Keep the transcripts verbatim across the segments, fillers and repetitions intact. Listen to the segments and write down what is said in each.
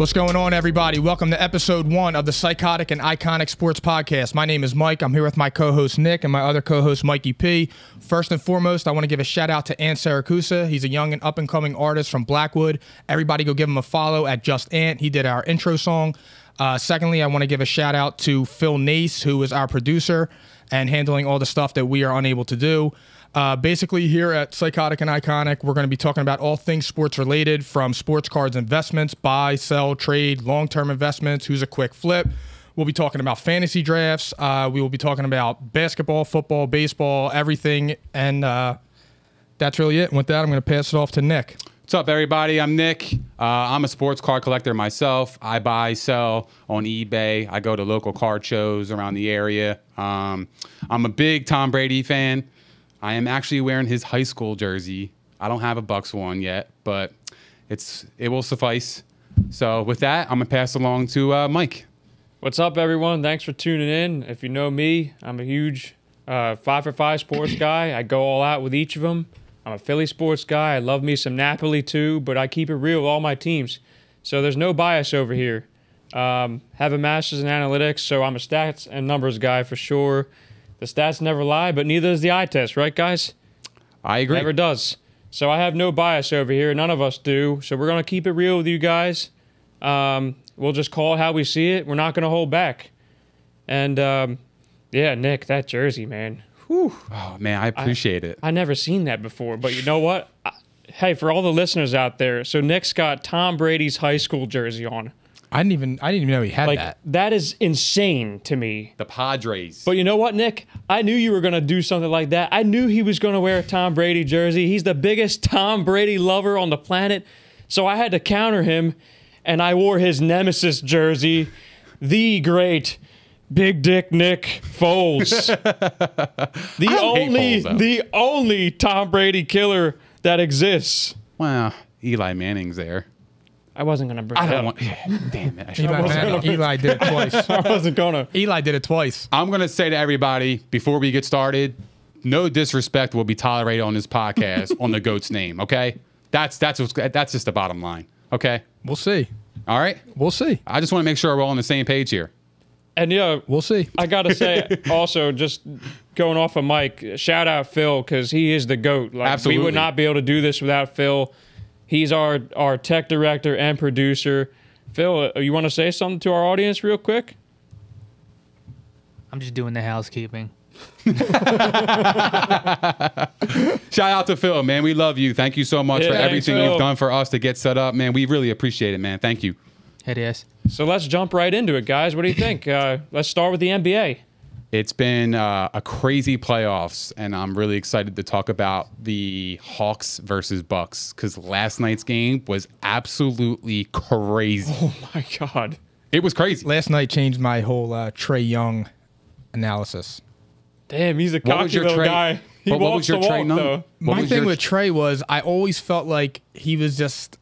What's going on, everybody? Welcome to episode one of the Psychotic and Iconic Sports Podcast. My name is Mike. I'm here with my co-host Nick and my other co-host Mikey P. First and foremost, I want to give a shout out to Ant Siracusa. He's a young and up-and-coming artist from Blackwood. Everybody go give him a follow at Just Ant. He did our intro song. Uh, secondly, I want to give a shout out to Phil Nace, who is our producer and handling all the stuff that we are unable to do. Uh, basically, here at Psychotic and Iconic, we're going to be talking about all things sports-related, from sports cards investments, buy, sell, trade, long-term investments, who's a quick flip. We'll be talking about fantasy drafts. Uh, we will be talking about basketball, football, baseball, everything, and uh, that's really it. And with that, I'm going to pass it off to Nick. What's up, everybody? I'm Nick. Uh, I'm a sports card collector myself. I buy, sell on eBay. I go to local card shows around the area. Um, I'm a big Tom Brady fan. I am actually wearing his high school jersey. I don't have a Bucks one yet, but it's it will suffice. So with that, I'm going to pass along to uh, Mike. What's up, everyone? Thanks for tuning in. If you know me, I'm a huge uh, five for five sports guy. I go all out with each of them. I'm a Philly sports guy. I love me some Napoli too, but I keep it real with all my teams. So there's no bias over here. Um, have a master's in analytics, so I'm a stats and numbers guy for sure. The stats never lie, but neither does the eye test, right, guys? I agree. Never does. So I have no bias over here. None of us do. So we're going to keep it real with you guys. Um, we'll just call it how we see it. We're not going to hold back. And, um, yeah, Nick, that jersey, man. Whew. Oh, man, I appreciate I, it. I've never seen that before. But you know what? I, hey, for all the listeners out there, so Nick's got Tom Brady's high school jersey on. I didn't even I didn't even know he had like, that. That is insane to me. The Padres. But you know what, Nick? I knew you were going to do something like that. I knew he was going to wear a Tom Brady jersey. He's the biggest Tom Brady lover on the planet. So I had to counter him, and I wore his nemesis jersey, the great Big Dick Nick Foles. the only Foles, the only Tom Brady killer that exists. Wow, Eli Manning's there. I wasn't going to bring I don't want, yeah, damn it. I Eli, gonna, Eli did it twice. I wasn't going to. Eli did it twice. I'm going to say to everybody, before we get started, no disrespect will be tolerated on this podcast on the GOAT's name, okay? That's that's what's, that's just the bottom line, okay? We'll see. All right? We'll see. I just want to make sure we're all on the same page here. And, yeah, you know, we'll see. I got to say, also, just going off of Mike, shout out Phil, because he is the GOAT. Like, absolutely. We would not be able to do this without Phil. He's our, our tech director and producer. Phil, you want to say something to our audience real quick? I'm just doing the housekeeping. Shout out to Phil, man. We love you. Thank you so much yeah, for everything Phil. You've done for us to get set up, man. We really appreciate it, man. Thank you. It is. So let's jump right into it, guys. What do you think? uh, let's start with the N B A. It's been uh, a crazy playoffs, and I'm really excited to talk about the Hawks versus Bucks, because last night's game was absolutely crazy. Oh, my God. It was crazy. Last night changed my whole uh, Trae Young analysis. Damn, he's a cocky little Trae, guy. He what, what was your Trae number? My thing with Trae was I always felt like he was just,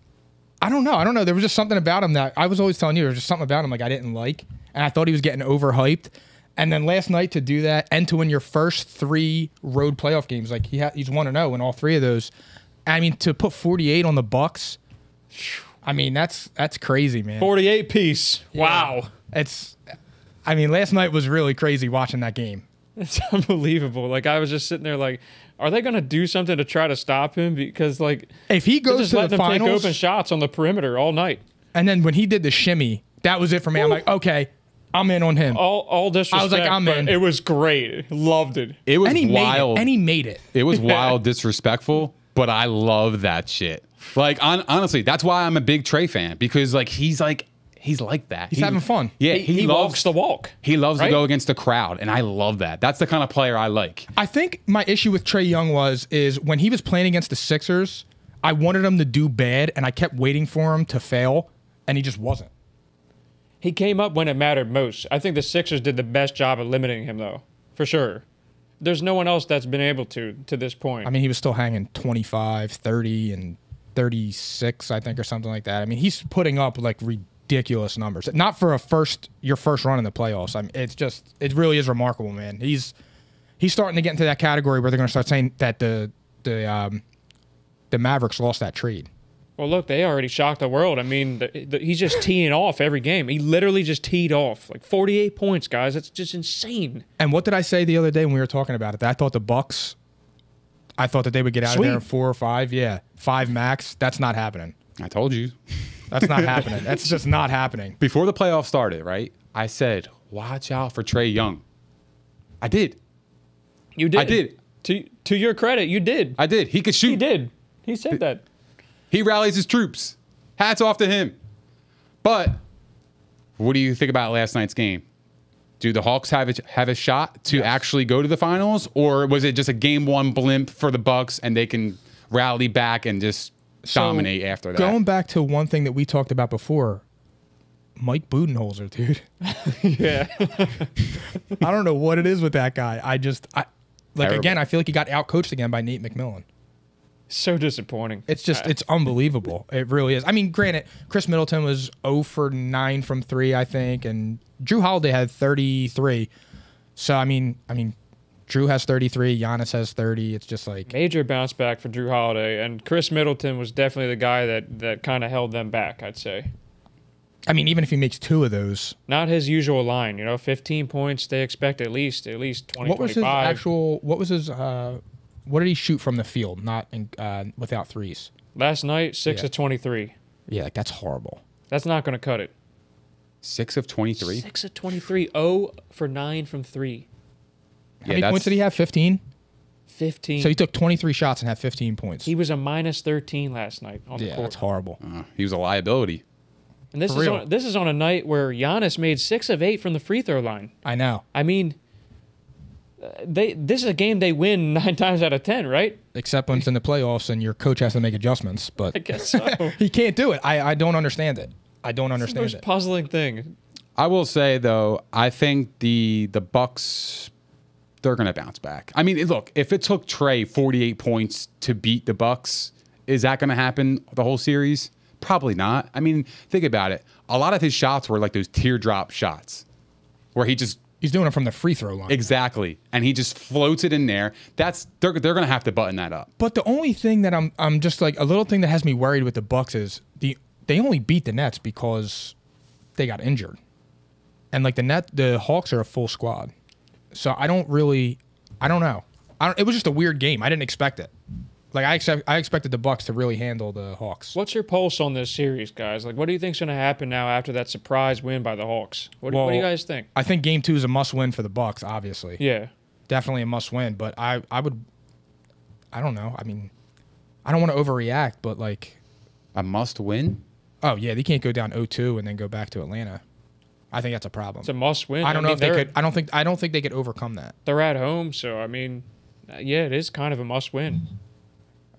I don't know. I don't know. There was just something about him that I was always telling you. There was just something about him like I didn't like, and I thought he was getting overhyped. And then last night to do that and to win your first three road playoff games, like he ha he's one and oh in all three of those. I mean, to put forty-eight on the Bucks, I mean, that's that's crazy, man. forty-eight piece. Yeah. Wow. It's, I mean, last night was really crazy watching that game. It's unbelievable. Like, I was just sitting there like, are they going to do something to try to stop him? Because, like, if he goes just to let the them finals, take open shots on the perimeter all night. And then when he did the shimmy, that was it for me. Ooh. I'm like, okay. I'm in on him. All, all disrespect. I was like, I'm in. It was great. Loved it. It was and he wild. Made it. And he made it. It was wild, disrespectful, but I love that shit. Like, on, honestly, that's why I'm a big Trae fan, because like he's like he's like that. He's he, having fun. Yeah, he, he, he loves, walks the walk. He loves right? to go against the crowd, and I love that. That's the kind of player I like. I think my issue with Trae Young was is when he was playing against the Sixers, I wanted him to do bad, and I kept waiting for him to fail, and he just wasn't. He came up when it mattered most. I think the Sixers did the best job of limiting him, though, for sure. There's no one else that's been able to to this point. I mean, he was still hanging twenty-five, thirty, and thirty-six, I think, or something like that. I mean, he's putting up, like, ridiculous numbers. Not for a first your first run in the playoffs. I mean, it's just – it really is remarkable, man. He's he's starting to get into that category where they're going to start saying that the the um, the Mavericks lost that trade. Well, look, they already shocked the world. I mean, the, the, he's just teeing off every game. He literally just teed off. Like, forty-eight points, guys. That's just insane. And what did I say the other day when we were talking about it? That I thought the Bucks, I thought that they would get out Sweet. of there in four or five. Yeah, five max. That's not happening. I told you. That's not happening. That's just not happening. Before the playoffs started, right, I said, watch out for Trae Young. I did. You did. I did. To, to your credit, you did. I did. He could shoot. He did. He said Th- that. He rallies his troops. Hats off to him. But what do you think about last night's game? Do the Hawks have a, have a shot to yes. actually go to the finals? Or was it just a game one blimp for the Bucks and they can rally back and just so dominate after that? Going back to one thing that we talked about before, Mike Budenholzer, dude. Yeah. I don't know what it is with that guy. I just, I, like, Terrible. again, I feel like he got outcoached again by Nate McMillan. So disappointing. It's just, it's unbelievable. It really is. I mean, granted, Khris Middleton was zero for nine from three, I think, and Jrue Holiday had thirty-three. So, I mean, I mean, Jrue has thirty-three, Giannis has thirty. It's just like major bounce back for Jrue Holiday, and Khris Middleton was definitely the guy that that kind of held them back, I'd say. I mean, even if he makes two of those, not his usual line, you know, fifteen points they expect at least, at least twenty. What was his actual? What was his? Uh, What did he shoot from the field, not in, uh, without threes? Last night, six yeah. of twenty-three. Yeah, like that's horrible. That's not going to cut it. Six of twenty-three. Six of twenty-three. Oh for nine from three. How yeah, many that's... points did he have? Fifteen. Fifteen. So he took twenty-three shots and had fifteen points. He was a minus thirteen last night on yeah, the court. Yeah, that's horrible. Uh, he was a liability. And this for is real. on, this is on a night where Giannis made six of eight from the free throw line. I know. I mean. Uh, they this is a game they win nine times out of ten, right? Except when it's in the playoffs and your coach has to make adjustments, but I guess so. He can't do it. I, I don't understand it. I don't understand it. It's the most puzzling thing. I will say though, I think the the Bucks, they're gonna bounce back. I mean, look, if it took Trae forty-eight points to beat the Bucks, is that gonna happen the whole series? Probably not. I mean, think about it. A lot of his shots were like those teardrop shots where he just He's doing it from the free throw line. Exactly. And he just floats it in there. That's they're they're going to have to button that up. But the only thing that I'm I'm just like a little thing that has me worried with the Bucks is the they only beat the Nets because they got injured. And like the Net the Hawks are a full squad. So I don't really I don't know. I don't it was just a weird game. I didn't expect it. Like I expect, I expected the Bucks to really handle the Hawks. What's your pulse on this series, guys? Like, what do you think's going to happen now after that surprise win by the Hawks? What, well, what do you guys think? I think Game Two is a must-win for the Bucks, obviously. Yeah, definitely a must-win. But I, I would, I don't know. I mean, I don't want to overreact, but like, a must-win? Oh yeah, they can't go down oh two and then go back to Atlanta. I think that's a problem. It's a must-win. I don't I know mean, if they could. I don't think. I don't think they could overcome that. They're at home, so I mean, yeah, it is kind of a must-win.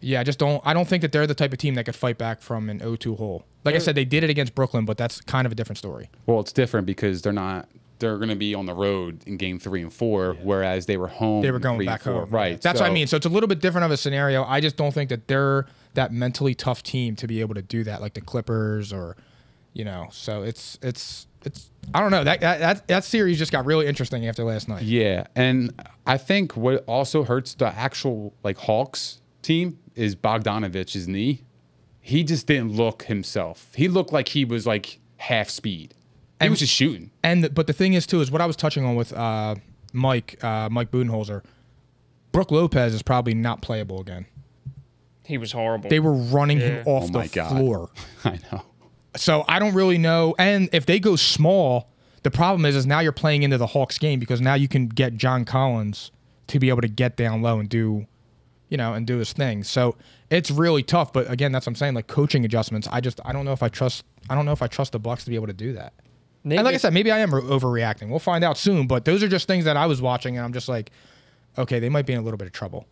Yeah, I just don't. I don't think that they're the type of team that could fight back from an oh two hole. Like I said, they did it against Brooklyn, but that's kind of a different story. Well, it's different because they're not. They're going to be on the road in game three and four, yeah. whereas they were home. They were going back home, right? That's so, what I mean. So it's a little bit different of a scenario. I just don't think that they're that mentally tough team to be able to do that, like the Clippers or, you know. So it's it's it's. I don't know. That that that series just got really interesting after last night. Yeah, and I think what also hurts the actual like Hawks team is Bogdanovich's knee. He just didn't look himself. He looked like he was like half speed. He and, was just shooting. And the, but the thing is too is what I was touching on with uh, Mike uh, Mike Budenholzer. Brooke Lopez is probably not playable again. He was horrible. They were running yeah. him off oh the my God. floor. I know. So I don't really know. And if they go small, the problem is is now you're playing into the Hawks game because now you can get John Collins to be able to get down low and do. You know, and do his thing. So it's really tough. But again, that's what I'm saying. Like coaching adjustments. I just I don't know if I trust. I don't know if I trust the Bucks to be able to do that. Maybe. And like I said, maybe I am overreacting. We'll find out soon. But those are just things that I was watching, and I'm just like, okay, they might be in a little bit of trouble.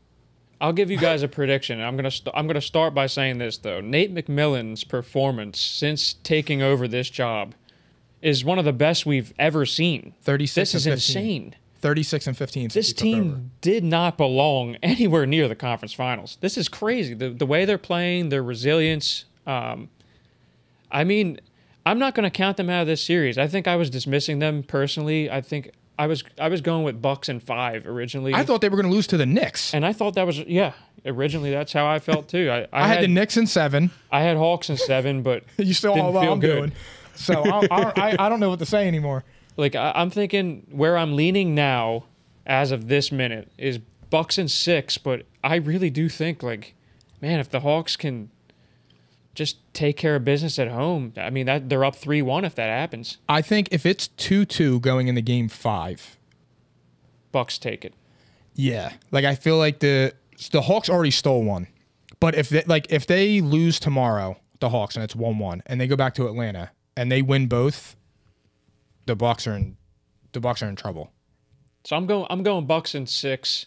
I'll give you guys a prediction. I'm gonna st- I'm gonna start by saying this though. Nate McMillan's performance since taking over this job is one of the best we've ever seen. Thirty-six. This is insane. thirty-six and fifteen. This team did not belong anywhere near the conference finals. This is crazy. The the way they're playing, their resilience. Um, I mean, I'm not going to count them out of this series. I think I was dismissing them personally. I think I was I was going with Bucks and five originally. I thought they were going to lose to the Knicks, and I thought that was yeah. Originally, that's how I felt too. I, I, I had, had the Knicks in seven. I had Hawks in seven, but you still didn't all feel I'm good. Doing. So I'll, I'll, I I don't know what to say anymore. Like I, I'm thinking where I'm leaning now, as of this minute, is Bucks in six. But I really do think like, man, if the Hawks can just take care of business at home. I mean, that they're up three one if that happens. I think if it's two two going into game five. Bucks take it. Yeah. Like, I feel like the the Hawks already stole one. But if they, like, if they lose tomorrow, the Hawks, and it's one one, and they go back to Atlanta, and they win both, the Bucks are in, the Bucks are in trouble. So I'm going, I'm going Bucks in six,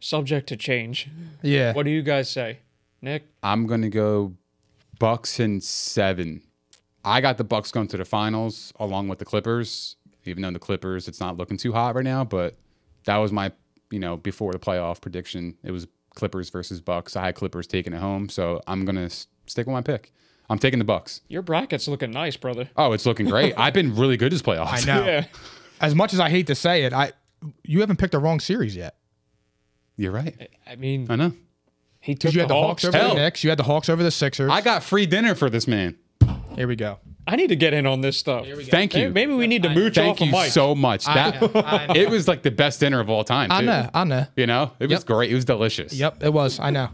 subject to change. Yeah. What do you guys say? Nick? I'm going to go Bucks in seven. I got the Bucks going to the finals along with the Clippers, even though the Clippers, it's not looking too hot right now, but that was my, you know, before the playoff prediction. It was Clippers versus Bucks. I had Clippers taking it home, so I'm going to stick with my pick. I'm taking the Bucks. Your bracket's looking nice, brother. Oh, it's looking great. I've been really good this playoffs. I know. Yeah. As much as I hate to say it, I you haven't picked the wrong series yet. You're right. I mean, I know. He took you the had the Hawks, Hawks over hell. the Knicks. You had the Hawks over the Sixers. I got free dinner for this man. Here we go. I need to get in on this stuff. Here we go. Thank maybe, you. Maybe we need to I mooch off of Mike. Thank you so much. That, I know. I know. It was like the best dinner of all time, too. I know. I know. You know? It was yep. great. It was delicious. Yep, it was. I know.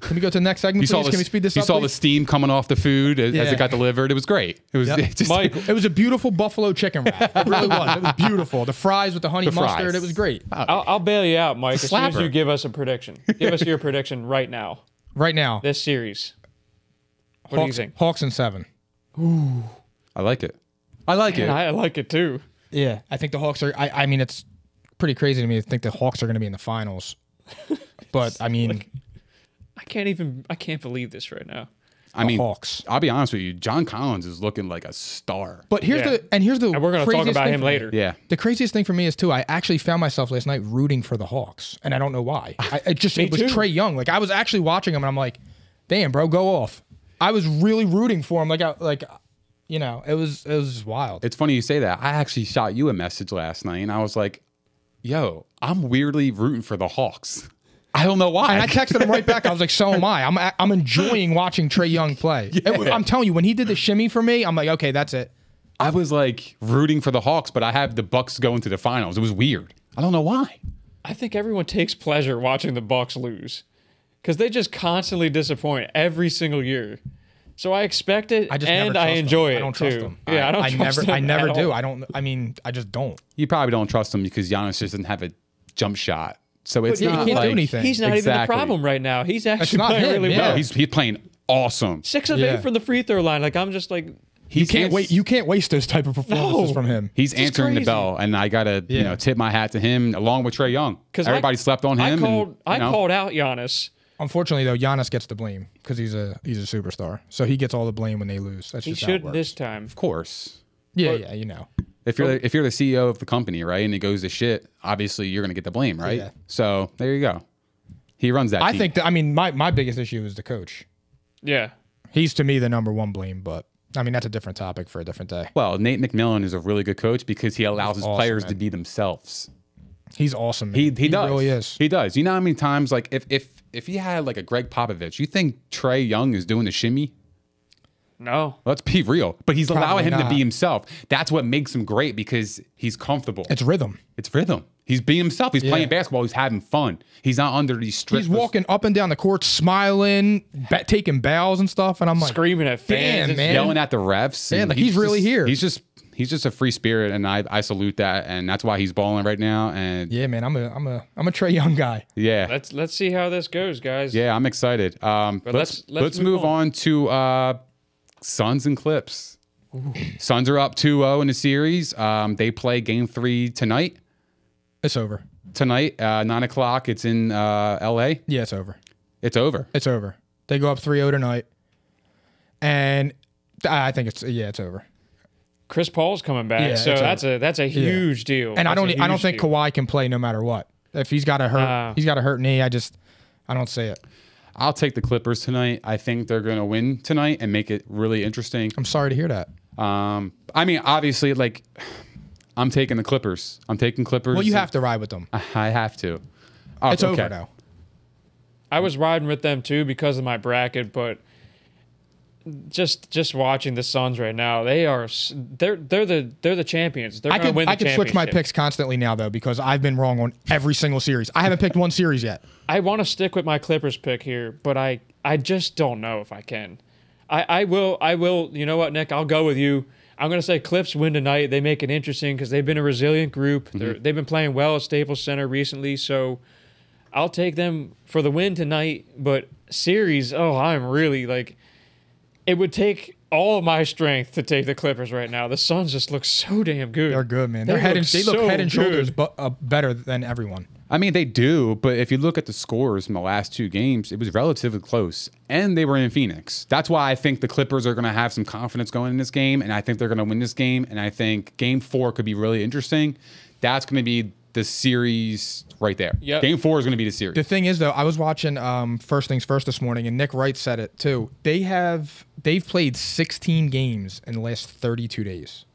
Can we go to the next segment, you please? Saw the, Can we speed this you up, You saw please? the steam coming off the food as, yeah. as it got delivered. It was great. It was, yep. it just, Mike, it was a beautiful buffalo chicken wrap. It really was. It was beautiful. The fries with the honey the mustard. Fries. It was great. I'll, I'll bail you out, Mike, as soon as you give us a prediction. Give us your prediction right now. Right now. This series. What Hawks, do you think? Hawks in seven. Ooh. I like it. I like Man, it. I like it, too. Yeah. I think the Hawks are... I, I mean, it's pretty crazy to me to think the Hawks are going to be in the finals. But, I mean... Like, I can't even, I can't believe this right now. I mean, Hawks. I'll be honest with you, John Collins is looking like a star. But here's yeah. the, and here's the, and we're going to talk about him later. Yeah. The craziest thing for me is, too, I actually found myself last night rooting for the Hawks, and I don't know why. I, it just, it was Trae Young. Like, I was actually watching him, and I'm like, damn, bro, go off. I was really rooting for him. Like, I, like, you know, it was, it was just wild. It's funny you say that. I actually shot you a message last night, and I was like, yo, I'm weirdly rooting for the Hawks. I don't know why. And I texted him right back. I was like, so am I. I'm I'm enjoying watching Trae Young play. Yeah. It, I'm telling you, when he did the shimmy for me, I'm like, okay, that's it. I was like rooting for the Hawks, but I have the Bucks going to the finals. It was weird. I don't know why. I think everyone takes pleasure watching the Bucks lose because they just constantly disappoint every single year. So I expect it, I just and I enjoy them. it I don't trust too. Them. Yeah, I, I don't I trust never, them I never do. All. I don't. I mean, I just don't. You probably don't trust them because Giannis doesn't have a jump shot. So it's yeah, not he can't like, do anything. He's not exactly. even the problem right now. He's actually not playing him, really yeah. well. No, he's, he's playing awesome. Six of yeah. eight from the free throw line. Like I'm just like he can't wait. You can't waste those type of performances no. from him. He's this answering the bell, and I gotta yeah. you know tip my hat to him along with Trae Young because everybody I, slept on him. I called, and, I know. called out Giannis. Unfortunately, though, Giannis gets the blame because he's a he's a superstar. So he gets all the blame when they lose. That's he just should how it works. this time, of course. Yeah, but, yeah, you know. If you're, if you're the C E O of the company, right, and it goes to shit, obviously you're going to get the blame, right? Yeah. So there you go. He runs that I team. think, that, I mean, my, my biggest issue is the coach. Yeah. He's, to me, the number one blame, but, I mean, that's a different topic for a different day. Well, Nate McMillan is a really good coach because he allows He's his awesome, players man. to be themselves. He's awesome, man. He, he, he does. really is. He does. You know how many times, like, if, if, if he had, like, a Greg Popovich, you think Trae Young is doing the shimmy? No. Let's be real. But he's Probably allowing him not. to be himself. That's what makes him great because he's comfortable. It's rhythm. It's rhythm. He's being himself. He's yeah. playing basketball. He's having fun. He's not under these strict. He's walking up and down the court, smiling, taking bows and stuff. And I'm like, screaming at fans, man. Yelling at the refs. Man, like he's, he's really just, here. He's just he's just a free spirit, and I I salute that. And that's why he's balling right now. And yeah, man, I'm a I'm a I'm a Trae Young guy. Yeah. Let's let's see how this goes, guys. Yeah, I'm excited. Um, but let's let's, let's, let's move, move on, on to. Uh, Suns and Clips. Ooh. Suns are up two oh in the series. Um, they play game three tonight. It's over. Tonight, uh, nine o'clock. It's in uh, L A. Yeah, it's over. It's over. It's over. They go up three oh tonight. And I think it's, yeah, it's over. Chris Paul's coming back, yeah, so that's a that's a huge yeah. deal. And that's I don't I don't think deal. Kawhi can play no matter what. If he's got a hurt, uh, he's got a hurt knee, I just, I don't see it. I'll take the Clippers tonight. I think they're going to win tonight and make it really interesting. I'm sorry to hear that. Um, I mean, obviously, like, I'm taking the Clippers. I'm taking Clippers. Well, you have to ride with them. I have to. Oh, it's okay. Over now. I was riding with them too because of my bracket, but just just watching the Suns right now, they are they're they're the they're the champions. They're I gonna could, win the I could switch my picks constantly now though because I've been wrong on every single series. I haven't picked one series yet. I want to stick with my Clippers pick here, but I I just don't know if I can. I I will I will. You know what, Nick? I'll go with you. I'm going to say Clips win tonight. They make it interesting because they've been a resilient group. Mm-hmm. They've been playing well at Staples Center recently, so I'll take them for the win tonight. But series, oh, I'm really like, it would take all of my strength to take the Clippers right now. The Suns just look so damn good. They're good, man. They, They're head look, and, they so look head and shoulders but, uh, better than everyone. I mean, they do, but if you look at the scores from the last two games, it was relatively close, and they were in Phoenix. That's why I think the Clippers are going to have some confidence going in this game, and I think they're going to win this game, and I think game four could be really interesting. That's going to be the series right there. Yep. Game four is going to be the series. The thing is, though, I was watching um, First Things First this morning, and Nick Wright said it, too. They have, they've played sixteen games in the last thirty-two days.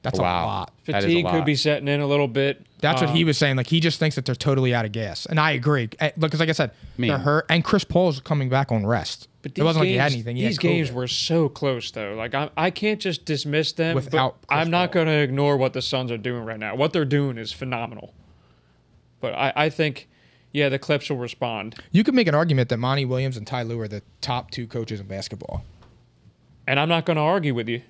That's wow. a lot. Fatigue a lot. Could be setting in a little bit. That's um, what he was saying. Like, he just thinks that they're totally out of gas. And I agree. Because like I said, man. They're hurt. And Chris Paul's coming back on rest. But it wasn't games, like he had anything. He these had games were so close, though. Like, I, I can't just dismiss them. Without but I'm not going to ignore what the Suns are doing right now. What they're doing is phenomenal. But I, I think, yeah, the Clips will respond. You could make an argument that Monty Williams and Ty Lue are the top two coaches in basketball. And I'm not going to argue with you.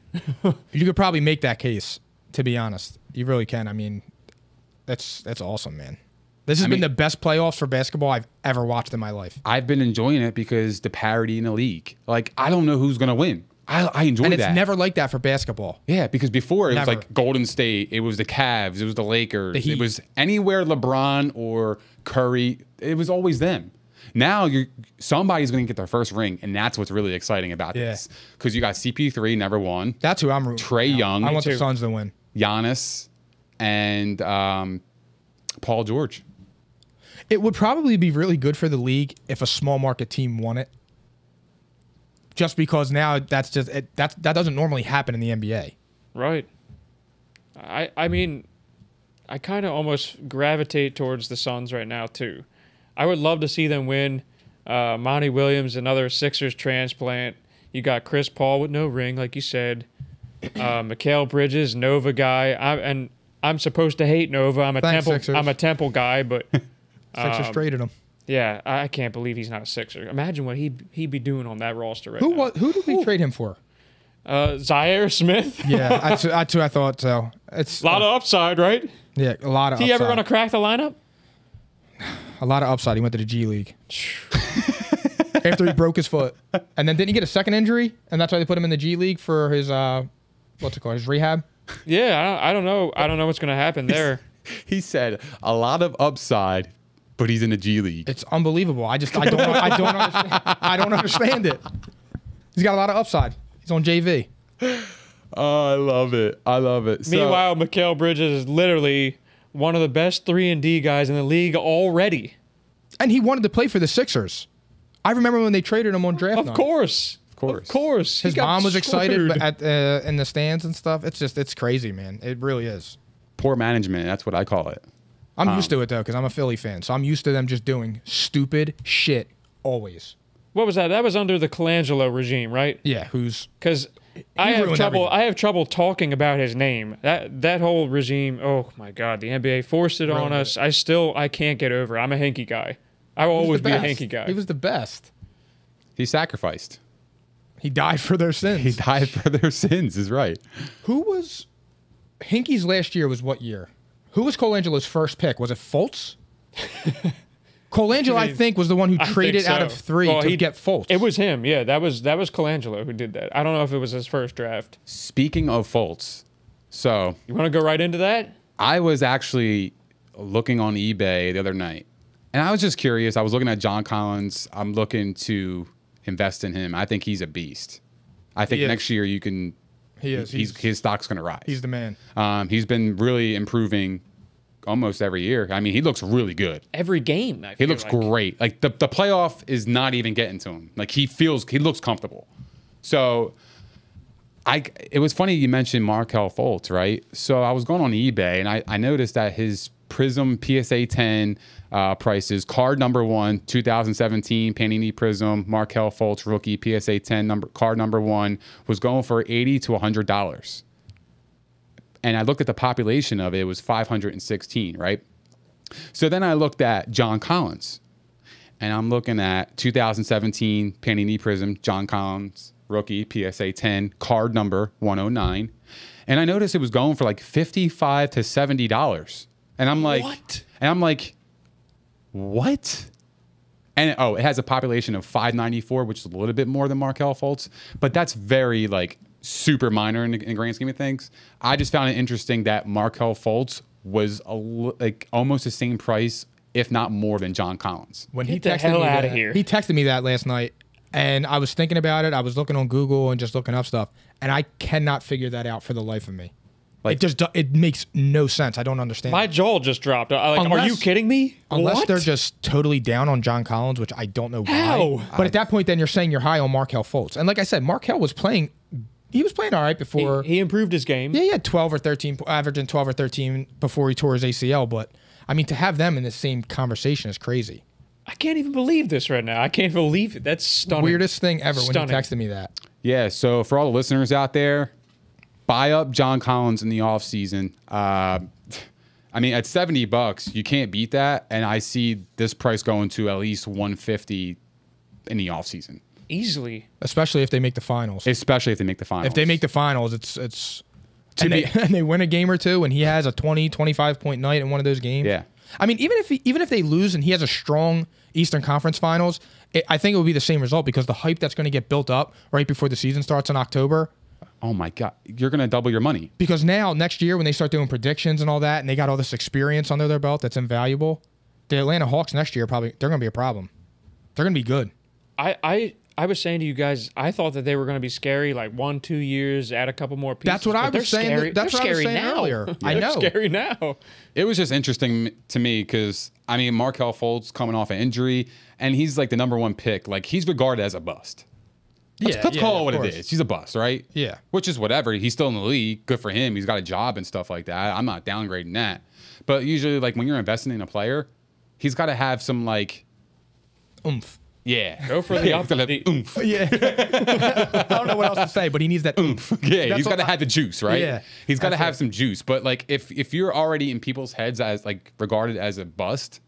You could probably make that case. To be honest, you really can. I mean, that's that's awesome, man. This has I been mean, the best playoffs for basketball I've ever watched in my life. I've been enjoying it because the parity in the league. Like, I don't know who's going to win. I, I enjoy that. And it's that. Never like that for basketball. Yeah, because before it never. was like Golden State. It was the Cavs. It was the Lakers. The it was anywhere LeBron or Curry. It was always them. Now you're somebody's going to get their first ring, and that's what's really exciting about yeah. this. Because you got C P three, never won. That's who I'm rooting for. Trae Young. I want the Suns to win. Giannis and um, Paul George. It would probably be really good for the league if a small market team won it. Just because now that's just it, that that doesn't normally happen in the N B A. Right. I I mean, I kind of almost gravitate towards the Suns right now too. I would love to see them win. Uh, Monty Williams, another Sixers transplant. You got Chris Paul with no ring, like you said. Uh, Mikal Bridges, Nova guy. I'm, and I'm supposed to hate Nova. I'm a Thanks, Temple. Sixers. I'm a Temple guy, but um, Sixers traded him. Yeah, I can't believe he's not a Sixer. Imagine what he he'd be doing on that roster right who, now. What, who did we Ooh. trade him for? Uh, Zaire Smith. Yeah, I too, I too. I thought so. It's a lot uh, of upside, right? Yeah, a lot of. Is he upside. ever going to crack the lineup? A lot of upside. He went to the G League after he broke his foot, and then didn't he get a second injury? And that's why they put him in the G League for his. Uh, What's it called? His rehab? Yeah, I don't know. I don't know what's going to happen there. He said a lot of upside, but he's in the G League. It's unbelievable. I just I don't I don't understand. I don't understand it. He's got a lot of upside. He's on J V. Oh, I love it. I love it. Meanwhile, so, Mikal Bridges is literally one of the best three and D guys in the league already. And he wanted to play for the Sixers. I remember when they traded him on draft night. Of course. Course. Of course. His mom was excited at, uh, in the stands and stuff. It's just, it's crazy, man. It really is. Poor management. That's what I call it. I'm um, used to it, though, because I'm a Philly fan. So I'm used to them just doing stupid shit always. What was that? That was under the Colangelo regime, right? Yeah. Who's Because I have trouble everything. I have trouble talking about his name. That that whole regime, oh, my God. The N B A forced it Ruined on us. It. I still, I can't get over it. I'm a hanky guy. I will always be a hanky guy. He was the best. He sacrificed. He died for their sins. He died for their sins is right. Who was Hinkie's last year was what year? Who was Colangelo's first pick? Was it Fultz? Colangelo, I, mean, I think, was the one who I traded so. out of three well, to he, get Fultz. It was him, yeah. That was that was Colangelo who did that. I don't know if it was his first draft. Speaking of Fultz, so you want to go right into that? I was actually looking on eBay the other night, and I was just curious. I was looking at John Collins. I'm looking to invest in him. I think he's a beast. I think next year you can. He is. He's, he's, his stock's going to rise. He's the man. Um, he's been really improving almost every year. I mean, he looks really good. Every game, I feel he looks like. great. Like the the playoff is not even getting to him. Like he feels he looks comfortable. So I it was funny you mentioned Markelle Fultz, right? So I was going on eBay and I, I noticed that his Prism P S A ten uh, prices, card number one, two thousand seventeen Panini Prism, Markelle Fultz rookie P S A ten number card number one was going for eighty to a hundred dollars. And I looked at the population of it, it was five hundred sixteen, right? So then I looked at John Collins and I'm looking at two thousand seventeen Panini Prism, John Collins rookie P S A ten card number one oh nine. And I noticed it was going for like fifty-five to seventy dollars. And I'm like, what? And I'm like, what? And oh, it has a population of five ninety-four, which is a little bit more than Markelle Fultz, but that's very like super minor in the, in the grand scheme of things. I just found it interesting that Markelle Fultz was a, like almost the same price, if not more than John Collins. When Get he texted the hell me out that, of here. He texted me that last night, and I was thinking about it. I was looking on Google and just looking up stuff, and I cannot figure that out for the life of me. Like, it just it makes no sense. I don't understand. My jaw just dropped. I, like, unless, are you kidding me? Unless what? They're just totally down on John Collins, which I don't know How? why. But I, at that point, then you're saying you're high on Markelle Fultz. And like I said, Markelle was playing. He was playing all right before. He, he improved his game. Yeah, he had twelve or thirteen, averaging twelve or thirteen before he tore his A C L. But, I mean, to have them in the same conversation is crazy. I can't even believe this right now. I can't believe it. That's stunning. Weirdest thing ever stunning. When he texted me that. Yeah, so for all the listeners out there, buy up John Collins in the offseason. Uh, I mean, at seventy bucks, you can't beat that. And I see this price going to at least one fifty in the offseason. Easily, especially if they make the finals. Especially if they make the finals. If they make the finals, it's it's to and, be, they, and they win a game or two, and he has a twenty, twenty-five point night in one of those games. Yeah, I mean, even if he, even if they lose and he has a strong Eastern Conference Finals, it, I think it would be the same result because the hype that's going to get built up right before the season starts in October. Oh my God, you're going to double your money because now next year when they start doing predictions and all that, and they got all this experience under their belt that's invaluable. The Atlanta Hawks next year probably they're going to be a problem. They're going to be good. I I. I was saying to you guys, I thought that they were going to be scary, like one, two years, add a couple more pieces. That's what I was saying. Scary. That's they're what scary I was saying now. Earlier. Yeah, I know. They're scary now. It was just interesting to me because, I mean, Markelle Fultz coming off an injury, and he's like the number one pick. Like, he's regarded as a bust. Let's, yeah, let's yeah, call it what course. It is. He's a bust, right? Yeah. Which is whatever. He's still in the league. Good for him. He's got a job and stuff like that. I'm not downgrading that. But usually, like, when you're investing in a player, he's got to have some, like, oomph. Yeah, go for the, yeah, the, the oomph. Yeah, I don't know what else to say, but he needs that oomph. Yeah, That's he's got to have the juice, right? Yeah, he's got to have it. Some juice. But like, if if you're already in people's heads as like regarded as a bust,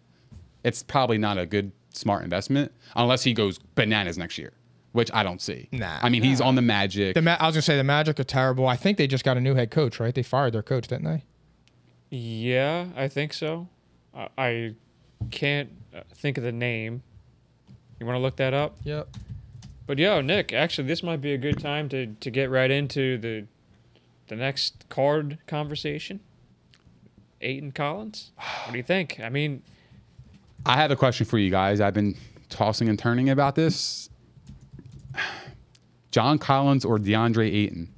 it's probably not a good smart investment unless he goes bananas next year, which I don't see. Nah, I mean nah. he's on the Magic. The ma I was gonna say the Magic are terrible. I think they just got a new head coach, right? They fired their coach, didn't they? Yeah, I think so. I, I can't think of the name. You want to look that up? Yep. But, yo, Nick, actually, this might be a good time to, to get right into the the next card conversation. Ayton Collins? What do you think? I mean... I have a question for you guys. I've been tossing and turning about this. John Collins or DeAndre Ayton?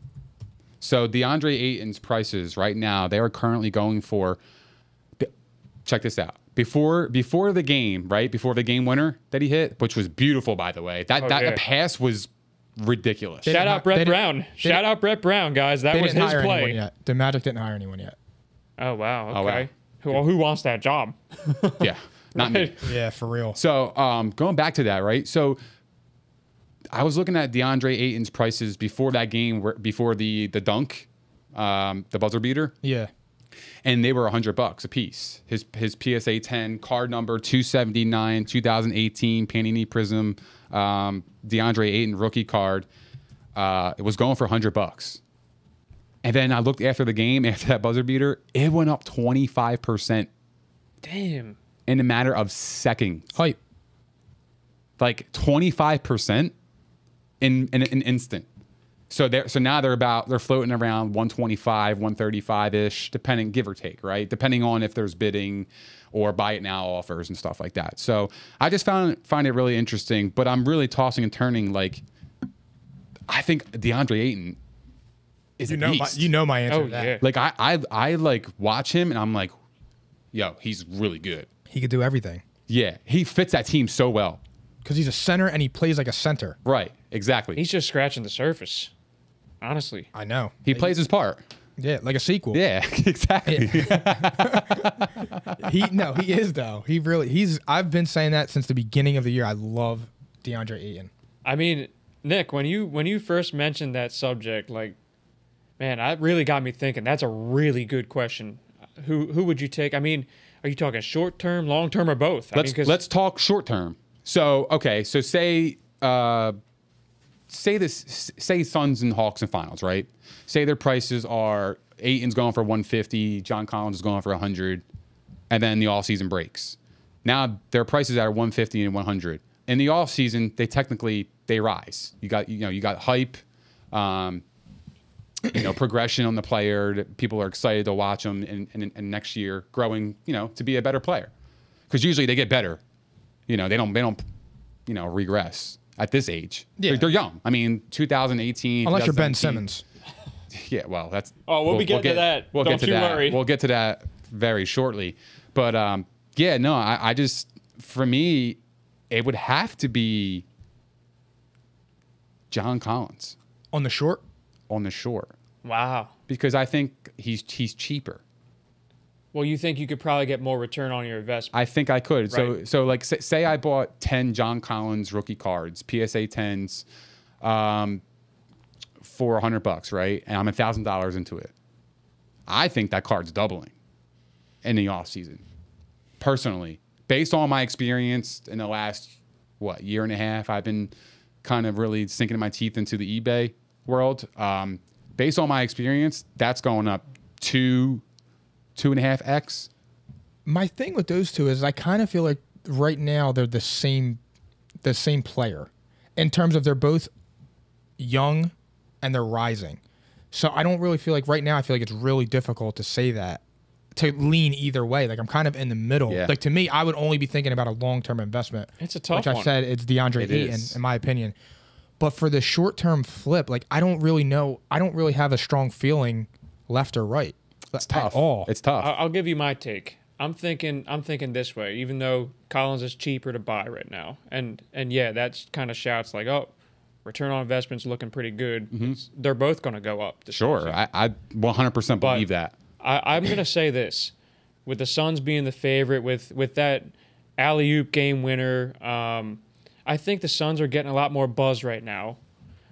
So, DeAndre Ayton's prices right now, they are currently going for... Check this out. Before before the game, right? Before the game winner that he hit, which was beautiful, by the way. That oh, that yeah. pass was ridiculous. They Shout out Brett Brown. Shout out Brett Brown, guys. That was his play. Yet. The Magic didn't hire anyone yet. Oh, wow. Okay. Oh, wow. Who, well, who wants that job? Yeah, not right? me. Yeah, for real. So um, going back to that, right? So I was looking at DeAndre Ayton's prices before that game, before the, the dunk, um, the buzzer beater. Yeah. And they were a hundred bucks a piece. His his P S A ten card number two seventy-nine, two thousand eighteen Panini Prism um, DeAndre Ayton rookie card. Uh, it was going for a hundred bucks. And then I looked after the game, after that buzzer beater, it went up twenty-five percent. Damn. In a matter of seconds. Hype. Like twenty-five percent in, in an instant. So they're so now they're about they're floating around one twenty-five, one thirty-five ish, depending give or take, right? Depending on if there's bidding or buy it now offers and stuff like that. So I just found find it really interesting, but I'm really tossing and turning. Like I think DeAndre Ayton is you know a beast. My, you know my answer. Oh, to that. Yeah. Like I, I I like watch him and I'm like, yo, he's really good. He could do everything. Yeah, he fits that team so well because he's a center and he plays like a center. Right, exactly. He's just scratching the surface. Honestly. I know. He yeah, plays his part. Yeah, like a sequel. Yeah, exactly. Yeah. he no, he is though. He really he's I've been saying that since the beginning of the year. I love DeAndre Ayton. I mean, Nick, when you when you first mentioned that subject, like, man, that really got me thinking. That's a really good question. Who who would you take? I mean, are you talking short term, long term, or both? Let's I mean, let's talk short term. So okay, so say uh, say this say Suns and Hawks in finals, right? Say their prices are Ayton's going for one fifty, John Collins is going for one hundred, and then the offseason breaks. Now their prices are one fifty and one hundred. In the offseason, they technically they rise. You got you know you got hype. Um, You know, progression on the player. People are excited to watch them, and, and, and next year growing, you know, to be a better player. Because usually they get better. You know, they don't, they don't, you know, regress at this age. Yeah. They're, they're young. I mean, two thousand eighteen. Unless you're Ben Simmons. Yeah, well, that's. Oh, we'll, we'll, we get, we'll get to that. We'll don't get to you that. Worry. We'll get to that very shortly. But um, yeah, no, I, I just, for me, it would have to be John Collins on the short. On the shore. Wow. Because I think he's he's cheaper. Well, you think you could probably get more return on your investment. I think I could. Right. So so like say, say I bought ten John Collins rookie cards, P S A tens, um, for a hundred bucks, right? And I'm a thousand dollars into it. I think that card's doubling in the off season. Personally, based on my experience in the last what year and a half, I've been kind of really sinking my teeth into the eBay world. Um, based on my experience, that's going up two, two and a half X. My thing with those two is I kind of feel like right now they're the same, the same player in terms of they're both young and they're rising. So I don't really feel like right now, I feel like it's really difficult to say that, to lean either way. Like I'm kind of in the middle. Yeah. Like to me, I would only be thinking about a long-term investment. It's a tough one. Which I said, it's DeAndre Ayton, in my opinion. But for the short-term flip, like, I don't really know. I don't really have a strong feeling left or right. That's tough. At all. It's tough. I'll give you my take. I'm thinking I'm thinking this way, even though Collins is cheaper to buy right now. And, and yeah, that's kind of shouts like, oh, return on investment's looking pretty good. Mm-hmm. They're both going to go up. This sure. I, I one hundred percent believe that. I, I'm going to say this. With the Suns being the favorite, with, with that alley-oop game winner, um, I think the Suns are getting a lot more buzz right now.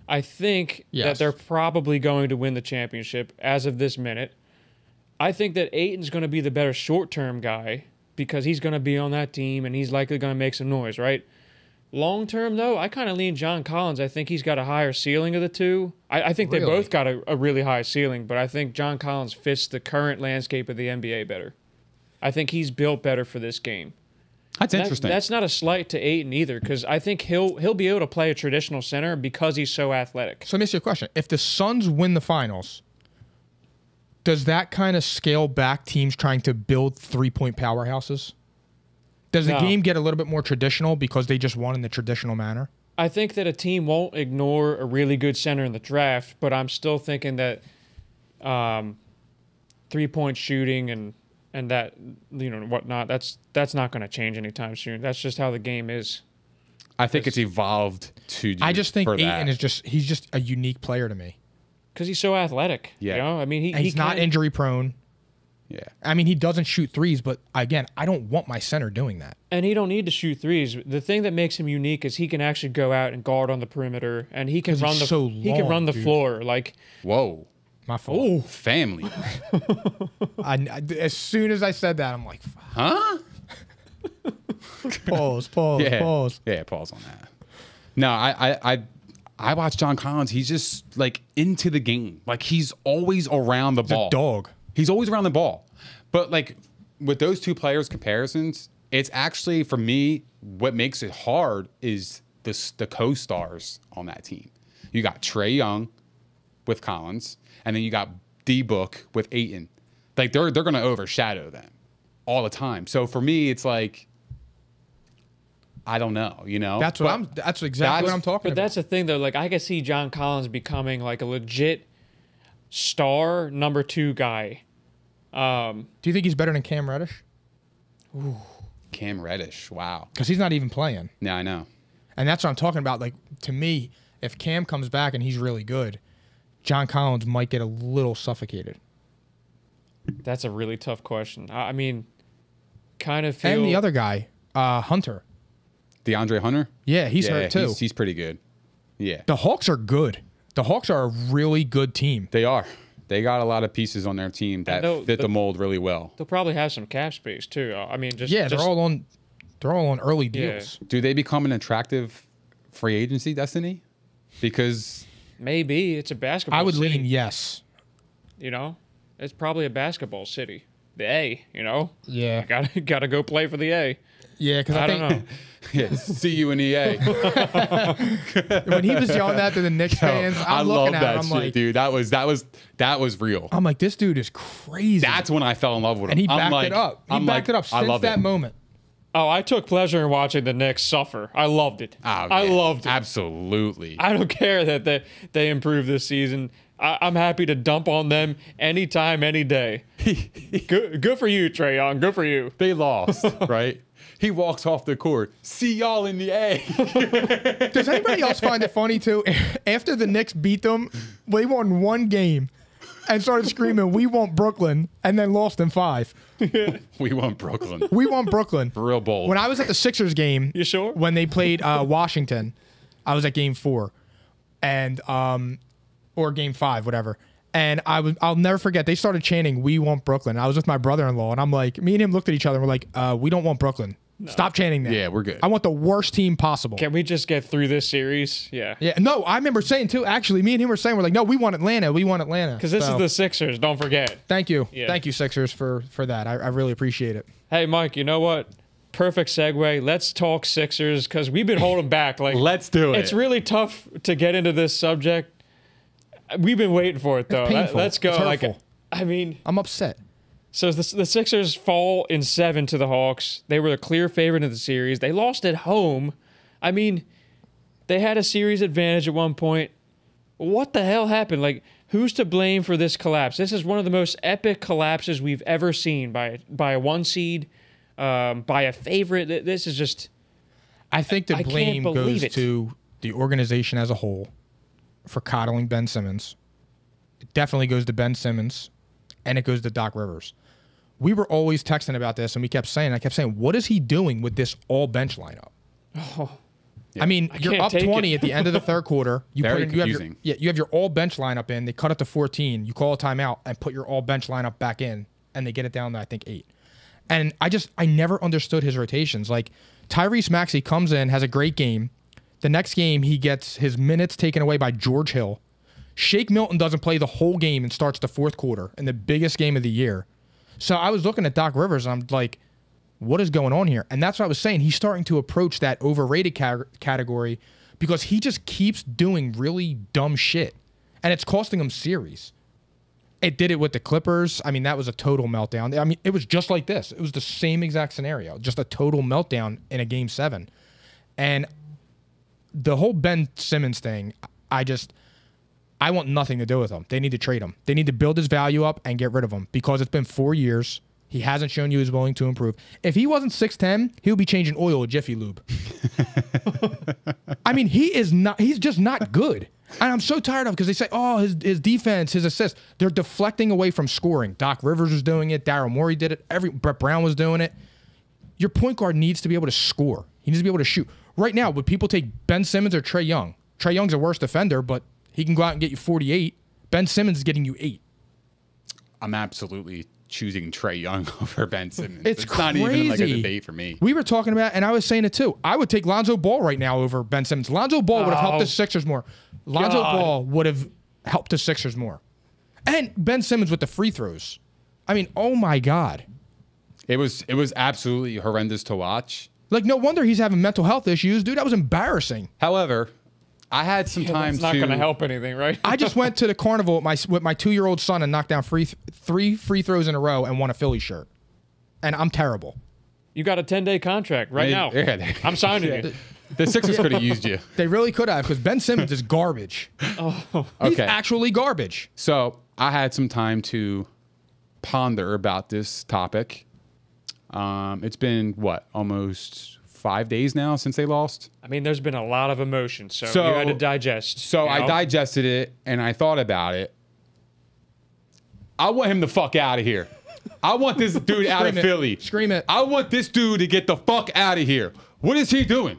I think yes. that they're probably going to win the championship as of this minute. I think that Ayton's going to be the better short-term guy because he's going to be on that team and he's likely going to make some noise, right? Long-term, though, I kind of lean John Collins. I think he's got a higher ceiling of the two. I, I think really? they both got a, a really high ceiling, but I think John Collins fits the current landscape of the N B A better. I think he's built better for this game. That's interesting. That, that's not a slight to Ayton either, because I think he'll he'll be able to play a traditional center because he's so athletic. So let me ask you a question. If the Suns win the finals, does that kind of scale back teams trying to build three-point powerhouses? Does the no. game get a little bit more traditional because they just won in the traditional manner? I think that a team won't ignore a really good center in the draft, but I'm still thinking that um, three-point shooting and... And that, you know, whatnot, that's that's not going to change anytime soon. That's just how the game is. I think it's evolved to do I just think Ayton is just, he's just a unique player to me. Because he's so athletic. Yeah. You know? I mean, he, and he's he not injury prone. Yeah. I mean, he doesn't shoot threes, but again, I don't want my center doing that. And he don't need to shoot threes. The thing that makes him unique is he can actually go out and guard on the perimeter, and he can run the so long, he can run the dude. floor. Like, whoa. My fault. Oh, family. I, as soon as I said that, I'm like, fuck. Huh? Pause, pause, yeah. pause. Yeah, pause on that. No, I, I, I, I watch John Collins. He's just like into the game. Like he's always around the he's ball. A dog. He's always around the ball. But like with those two players' comparisons, it's actually for me what makes it hard is this, the co-stars on that team. You got Trae Young with Collins. And then you got D-Book with Ayton. Like, they're, they're going to overshadow them all the time. So, for me, it's like, I don't know, you know? That's what but I'm. That's exactly that's, what I'm talking but about. But that's the thing, though. Like, I could see John Collins becoming, like, a legit star number two guy. Um, Do you think he's better than Cam Reddish? Ooh. Cam Reddish, wow. Because he's not even playing. Yeah, I know. And that's what I'm talking about. Like, to me, if Cam comes back and he's really good... John Collins might get a little suffocated? That's a really tough question. I mean, kind of feel... And the other guy, uh, Hunter. DeAndre Hunter? Yeah, he's yeah, hurt too. He's, he's pretty good. Yeah. The Hawks are good. The Hawks are a really good team. They are. They got a lot of pieces on their team that fit the, the mold really well. They'll probably have some cap space too. I mean, just... Yeah, just, they're all on they're all on early deals. Yeah. Do they become an attractive free agency destiny? Because... Maybe. It's a basketball I would city. lean yes. You know? It's probably a basketball city. The A, you know? Yeah. You gotta, gotta go play for the A. Yeah, because I, I think, don't know. Yeah, see you in E A. When he was yelling that to the Knicks fans, I'm I looking love at that him, I'm shit, like, dude. That was that was that was real. I'm like, this dude is crazy. That's when I fell in love with him. And he backed I'm like, it up. He I'm backed like, it up since that it. moment. Oh, I took pleasure in watching the Knicks suffer. I loved it. Oh, I yeah, loved it. Absolutely. I don't care that they they improved this season. I, I'm happy to dump on them anytime, any day. good, good for you, Trae Young. Good for you. They lost, right? He walks off the court. See y'all in the A. Does anybody else find it funny, too? After the Knicks beat them, they won one game and started screaming, we want Brooklyn, and then lost in five. We want Brooklyn. We want Brooklyn. Real bold. When I was at the Sixers game, you sure? When they played uh, Washington, I was at game four, and um, or game five, whatever. And I was, I'll never forget, they started chanting, we want Brooklyn. I was with my brother-in-law, and I'm like, me and him looked at each other, and we're like, uh, we don't want Brooklyn. No. Stop chanting that. Yeah, we're good. I want the worst team possible. Can we just get through this series? Yeah. Yeah. No, I remember saying, too, actually, me and him were saying, we're like, no, we want Atlanta. We want Atlanta. Because this so. is the Sixers. Don't forget. Thank you. Yeah. Thank you, Sixers, for, for that. I, I really appreciate it. Hey, Mike, you know what? Perfect segue. Let's talk Sixers because we've been holding back. Like, Let's do it. It's really tough to get into this subject. We've been waiting for it, though. That, let's go. It's like, I mean, I'm upset. So the, the Sixers fall in seven to the Hawks. They were a clear favorite in the series. They lost at home. I mean, they had a series advantage at one point. What the hell happened? Like, who's to blame for this collapse? This is one of the most epic collapses we've ever seen by by a one seed, um, by a favorite. This is just... I think the blame goes it. to the organization as a whole for coddling Ben Simmons. It definitely goes to Ben Simmons, and it goes to Doc Rivers. We were always texting about this, and we kept saying, I kept saying, what is he doing with this all-bench lineup? Oh, yeah. I mean, I you're up twenty at the end of the third quarter. You Very put in, confusing. You have your, yeah, you have your all-bench lineup in. They cut it to fourteen. You call a timeout and put your all-bench lineup back in, and they get it down to, I think, eight. And I just, I never understood his rotations. Like, Tyrese Maxey comes in, has a great game. The next game, he gets his minutes taken away by George Hill. Shake Milton doesn't play the whole game and starts the fourth quarter in the biggest game of the year. So I was looking at Doc Rivers, and I'm like, what is going on here? And that's what I was saying. He's starting to approach that overrated category because he just keeps doing really dumb shit, and it's costing him series. It did it with the Clippers. I mean, that was a total meltdown. I mean, it was just like this. It was the same exact scenario, just a total meltdown in a game seven. And the whole Ben Simmons thing, I just... I want nothing to do with him. They need to trade him. They need to build his value up and get rid of him because it's been four years. He hasn't shown you he's willing to improve. If he wasn't six ten, he would be changing oil at Jiffy Lube. I mean, he is not. He's just not good. And I'm so tired of it because they say, oh, his, his defense, his assists. They're deflecting away from scoring. Doc Rivers was doing it. Daryl Morey did it. Every Brett Brown was doing it. Your point guard needs to be able to score. He needs to be able to shoot. Right now, would people take Ben Simmons or Trae Young? Trae Young's a worse defender, but he can go out and get you forty-eight. Ben Simmons is getting you eight. I'm absolutely choosing Trae Young over Ben Simmons. It's, it's not even like a debate for me. We were talking about, and I was saying it too, I would take Lonzo Ball right now over Ben Simmons. Lonzo Ball would have helped the Sixers more. Lonzo Ball would have helped the Sixers more. And Ben Simmons with the free throws. I mean, oh my God. It was, it was absolutely horrendous to watch. Like, no wonder he's having mental health issues. Dude, that was embarrassing. However... I had some yeah, time to... It's not going to help anything, right? I just went to the carnival with my, with my two-year-old son and knocked down free th three free throws in a row and won a Philly shirt. And I'm terrible. You got a ten-day contract right they, now. Yeah, they, I'm signing yeah. you. The Sixers could have used you. They really could have because Ben Simmons is garbage. Oh, He's okay. actually garbage. So I had some time to ponder about this topic. Um, it's been, what, almost... five days now since they lost. I mean, there's been a lot of emotion, so, so you had to digest. So you know? I digested it, and I thought about it. I want him the fuck out of here. I want this dude out of it. Philly. Scream it. I want this dude to get the fuck out of here. What is he doing?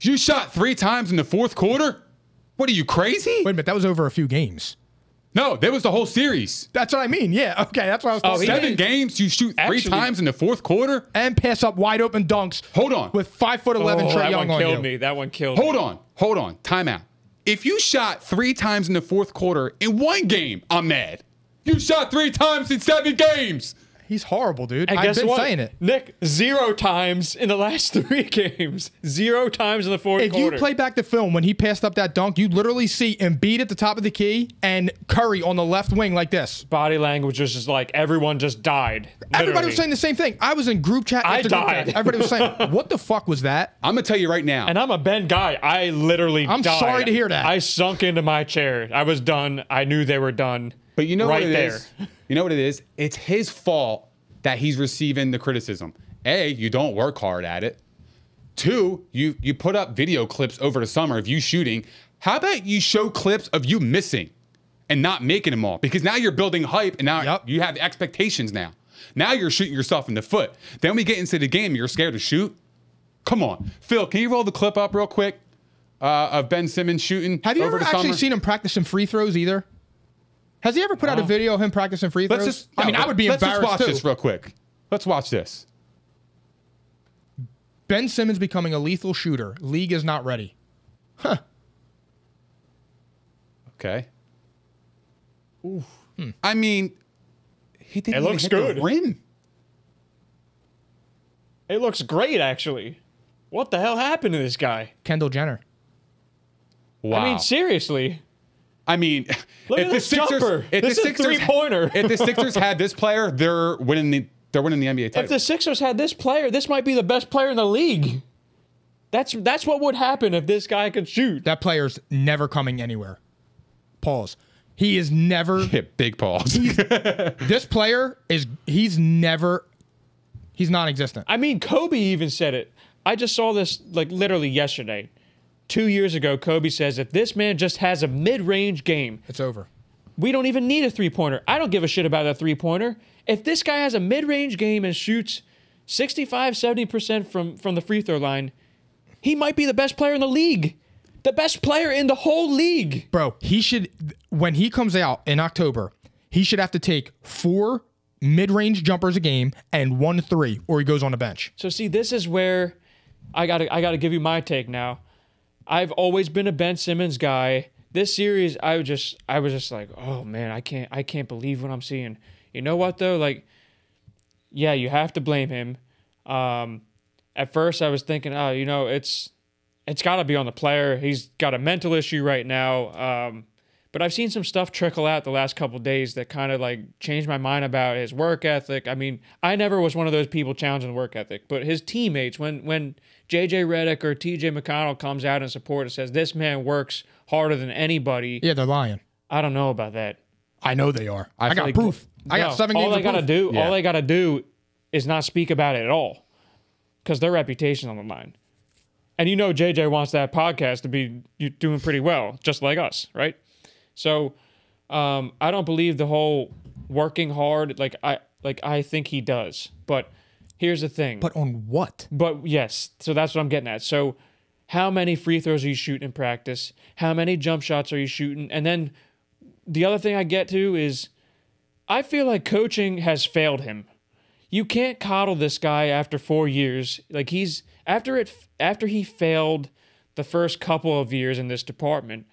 You shot three times in the fourth quarter? What, are you crazy? Wait a minute, that was over a few games. No, that was the whole series. That's what I mean. Yeah, okay, that's what I was talking about. Oh, seven games, you shoot three Actually, times in the fourth quarter? And pass up wide open dunks. Hold on. With five foot eleven oh, Trae Young on you. That one killed me. That one killed me. Hold on. Hold on. Time out. If you shot three times in the fourth quarter in one game, I'm mad. You shot three times in seven games. He's horrible, dude. And I've guess been what? saying it. Nick, zero times in the last three games. Zero times in the fourth if quarter. If you play back the film when he passed up that dunk, you literally see Embiid at the top of the key and Curry on the left wing like this. Body language was just like everyone just died. Literally. Everybody was saying the same thing. I was in group chat. After I died. Group chat. Everybody was saying, what the fuck was that? I'm going to tell you right now. And I'm a Ben guy. I literally I'm died. I'm sorry to hear that. I sunk into my chair. I was done. I knew they were done. But you know right what it there. is? You know what it is? It's his fault that he's receiving the criticism. A, you don't work hard at it. Two, you, you put up video clips over the summer of you shooting. How about you show clips of you missing and not making them all? Because now you're building hype and now yep. you have expectations now. Now you're shooting yourself in the foot. Then we get into the game, you're scared to shoot? Come on. Phil, can you roll the clip up real quick uh, of Ben Simmons shooting? Have you over ever the actually summer? seen him practice some free throws either? Has he ever put no. out a video of him practicing free throws? Let's just, I mean, no, I would be let's embarrassed, Let's watch too. this real quick. Let's watch this. Ben Simmons becoming a lethal shooter. League is not ready. Huh. Okay. Ooh. Hmm. I mean, he didn't it even looks hit good. the rim. It looks great, actually. What the hell happened to this guy? Kendall Jenner. Wow. I mean, seriously. I mean, Look if, at the Sixers, if, the Sixers, if the Sixers had this player, they're winning the they're winning the N B A title. If the Sixers had this player, this might be the best player in the league. That's that's what would happen if this guy could shoot. That player's never coming anywhere. Pause. He is never yeah, big pause. This player is he's never he's non-existent. I mean, Kobe even said it. I just saw this like literally yesterday. Two years ago, Kobe says, if this man just has a mid-range game, it's over. We don't even need a three-pointer. I don't give a shit about a three-pointer. If this guy has a mid-range game and shoots sixty-five, seventy percent from, from the free throw line, he might be the best player in the league. The best player in the whole league. Bro, he should, when he comes out in October, he should have to take four mid-range jumpers a game and one three, or he goes on the bench. So see, this is where I gotta, I gotta give you my take now. I've always been a Ben Simmons guy. This series, I was just, I was just like, oh man, I can't, I can't believe what I'm seeing. You know what though? Like, yeah, you have to blame him. Um, at first, I was thinking, oh, you know, it's, it's got to be on the player. He's got a mental issue right now. Um, but I've seen some stuff trickle out the last couple of days that kind of like changed my mind about his work ethic. I mean, I never was one of those people challenging the work ethic, but his teammates, when when J J Redick or T J McConnell comes out in support and says, this man works harder than anybody. Yeah, they're lying. I don't know about that. I know they are. I, I got like, proof. No, I got seven games of proof. Gotta do, yeah. All they got to do is not speak about it at all because their reputation's on the line. And you know J J wants that podcast to be doing pretty well, just like us, right? So, um, I don't believe the whole working hard. Like I, like I think he does. But here's the thing. But on what? But yes. So that's what I'm getting at. So, how many free throws are you shooting in practice? How many jump shots are you shooting? And then, the other thing I get to is, I feel like coaching has failed him. You can't coddle this guy after four years. Like he's after it after he failed the first couple of years in this department.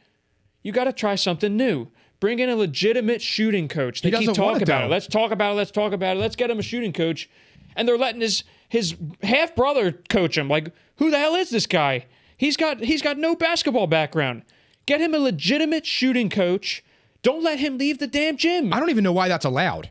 You got to try something new. Bring in a legitimate shooting coach. They keep talking about it. Let's talk about it. Let's talk about it. Let's get him a shooting coach. And they're letting his his half-brother coach him. Like, who the hell is this guy? He's got he's got no basketball background. Get him a legitimate shooting coach. Don't let him leave the damn gym. I don't even know why that's allowed.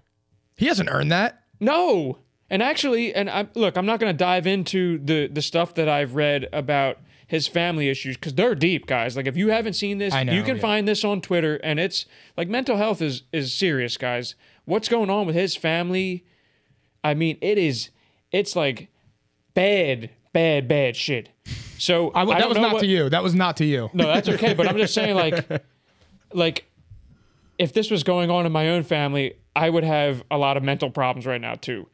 He hasn't earned that. No. And actually, and I, look, I'm not going to dive into the, the stuff that I've read about his family issues, because they're deep, guys. Like, if you haven't seen this, know, you can yeah. find this on Twitter, and it's, like, mental health is is serious, guys. What's going on with his family, I mean, it is, it's, like, bad, bad, bad shit. So I, that I don't was know not what, to you. That was not to you. No, that's okay. But I'm just saying, like, like if this was going on in my own family, I would have a lot of mental problems right now too.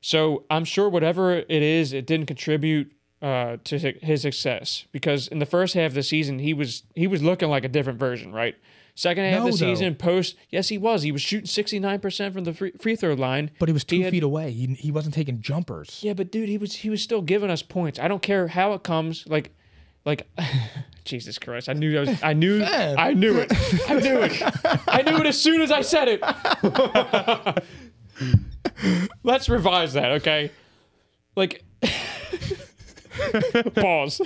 So I'm sure whatever it is, it didn't contribute uh, to his success, because in the first half of the season, he was he was looking like a different version, right? Second half no, of the season, though. post, yes, he was. He was shooting sixty-nine percent from the free, free throw line. But he was two he had, feet away. He, he wasn't taking jumpers. Yeah, but dude, he was he was still giving us points. I don't care how it comes. Like, like, Jesus Christ! I knew I, was, I knew I knew it. I knew it. I knew it as soon as I said it. Let's revise that, okay? Like, pause.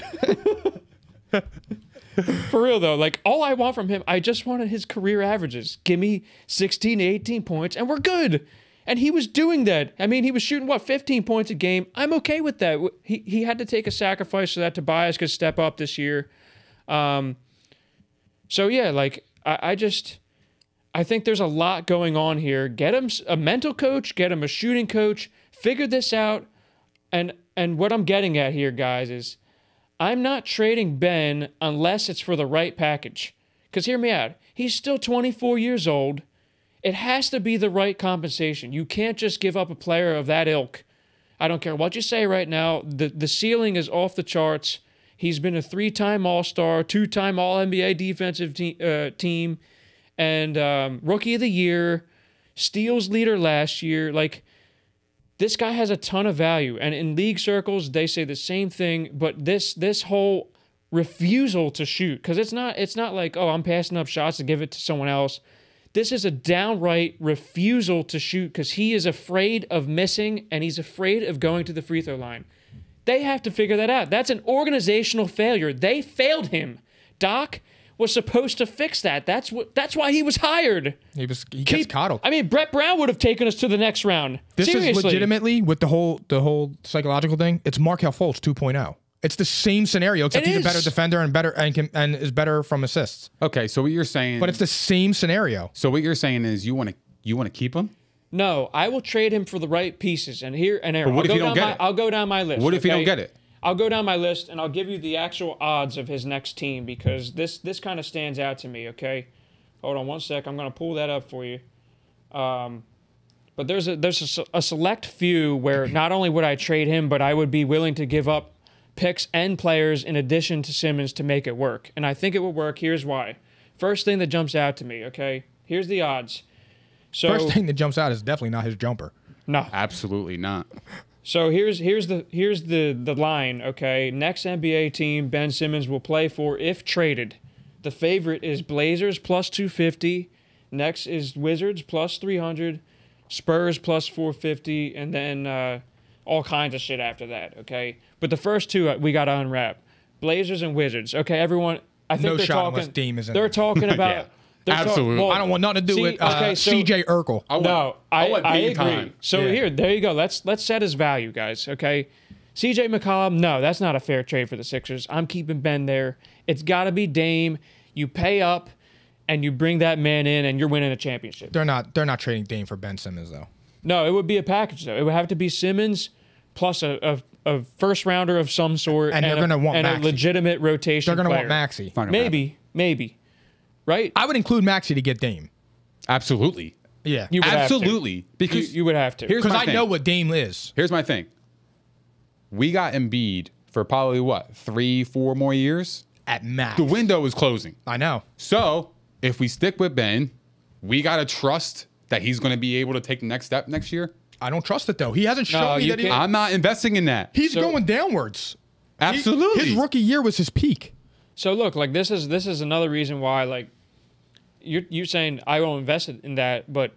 For real, though, like, all I want from him, I just wanted his career averages. Give me sixteen to eighteen points, and we're good. And he was doing that. I mean, he was shooting, what, fifteen points a game? I'm okay with that. He he had to take a sacrifice so that Tobias could step up this year. Um. So, yeah, like, I, I just... I think there's a lot going on here. Get him a mental coach. Get him a shooting coach. Figure this out. And, and what I'm getting at here, guys, is... I'm not trading Ben unless it's for the right package. Because hear me out. He's still twenty-four years old. It has to be the right compensation. You can't just give up a player of that ilk. I don't care what you say right now. The, the ceiling is off the charts. He's been a three-time All-Star, two-time All N B A defensive te- uh, team, and um, Rookie of the Year, steals leader last year. Like... This guy has a ton of value, and in league circles, they say the same thing. But this this whole refusal to shoot, because it's not it's not like, oh, I'm passing up shots to give it to someone else. This is a downright refusal to shoot because he is afraid of missing, and he's afraid of going to the free throw line. They have to figure that out. That's an organizational failure. They failed him. Doc was supposed to fix that. That's what. That's why he was hired. He was. He gets Keep, coddled. I mean, Brett Brown would have taken us to the next round. This Seriously. is legitimately with the whole the whole psychological thing. It's Markelle Fultz two point oh. It's the same scenario, except it he's is. a better defender and better and can, and is better from assists. Okay, so what you're saying, but it's the same scenario. So what you're saying is you want to you want to keep him. No, I will trade him for the right pieces. And here and there. What I'll if you don't get my, it? I'll go down my list. What if okay? you don't get it? I'll go down my list, and I'll give you the actual odds of his next team, because this this kind of stands out to me, okay? Hold on one sec. I'm going to pull that up for you. Um, but there's, a, there's a, a select few where not only would I trade him, but I would be willing to give up picks and players in addition to Simmons to make it work. And I think it will work. Here's why. First thing that jumps out to me, okay? Here's the odds. So, first thing that jumps out is definitely not his jumper. No. Absolutely not. So here's here's the here's the, the line, okay? Next N B A team Ben Simmons will play for if traded. The favorite is Blazers plus two fifty. Next is Wizards plus three hundred. Spurs plus four fifty. And then uh, all kinds of shit after that, okay? But the first two we got to unwrap. Blazers and Wizards. Okay, everyone, I think no they're, shot talking, Dame is in they're talking about... yeah. Absolutely. Talk, well, I don't want nothing to do see, with uh, okay, so, C J Urkel. I want, no, I, I, want I agree. Time. So yeah. here, there you go. Let's let's set his value, guys. Okay, C J McCollum. No, that's not a fair trade for the Sixers. I'm keeping Ben there. It's got to be Dame. You pay up, and you bring that man in, and you're winning a championship. They're not. They're not trading Dame for Ben Simmons, though. No, it would be a package, though. It would have to be Simmons plus a a, a first rounder of some sort, and, and they're going to want and Maxey. a legitimate rotation. They're going to want Maxey. Maybe, maybe. Right, I would include Maxey to get Dame. Absolutely, yeah, you would absolutely have to. because you, you would have to. Because I thing. know what Dame is. Here's my thing: we got Embiid for probably what three, four more years at max. The window is closing. I know. So if we stick with Ben, we gotta trust that he's going to be able to take the next step next year. I don't trust it though. He hasn't shown no, me that. He, I'm not investing in that. He's so, going downwards. Absolutely, he, his rookie year was his peak. So look, like this is this is another reason why like. You're, you're saying I won't invest in that, but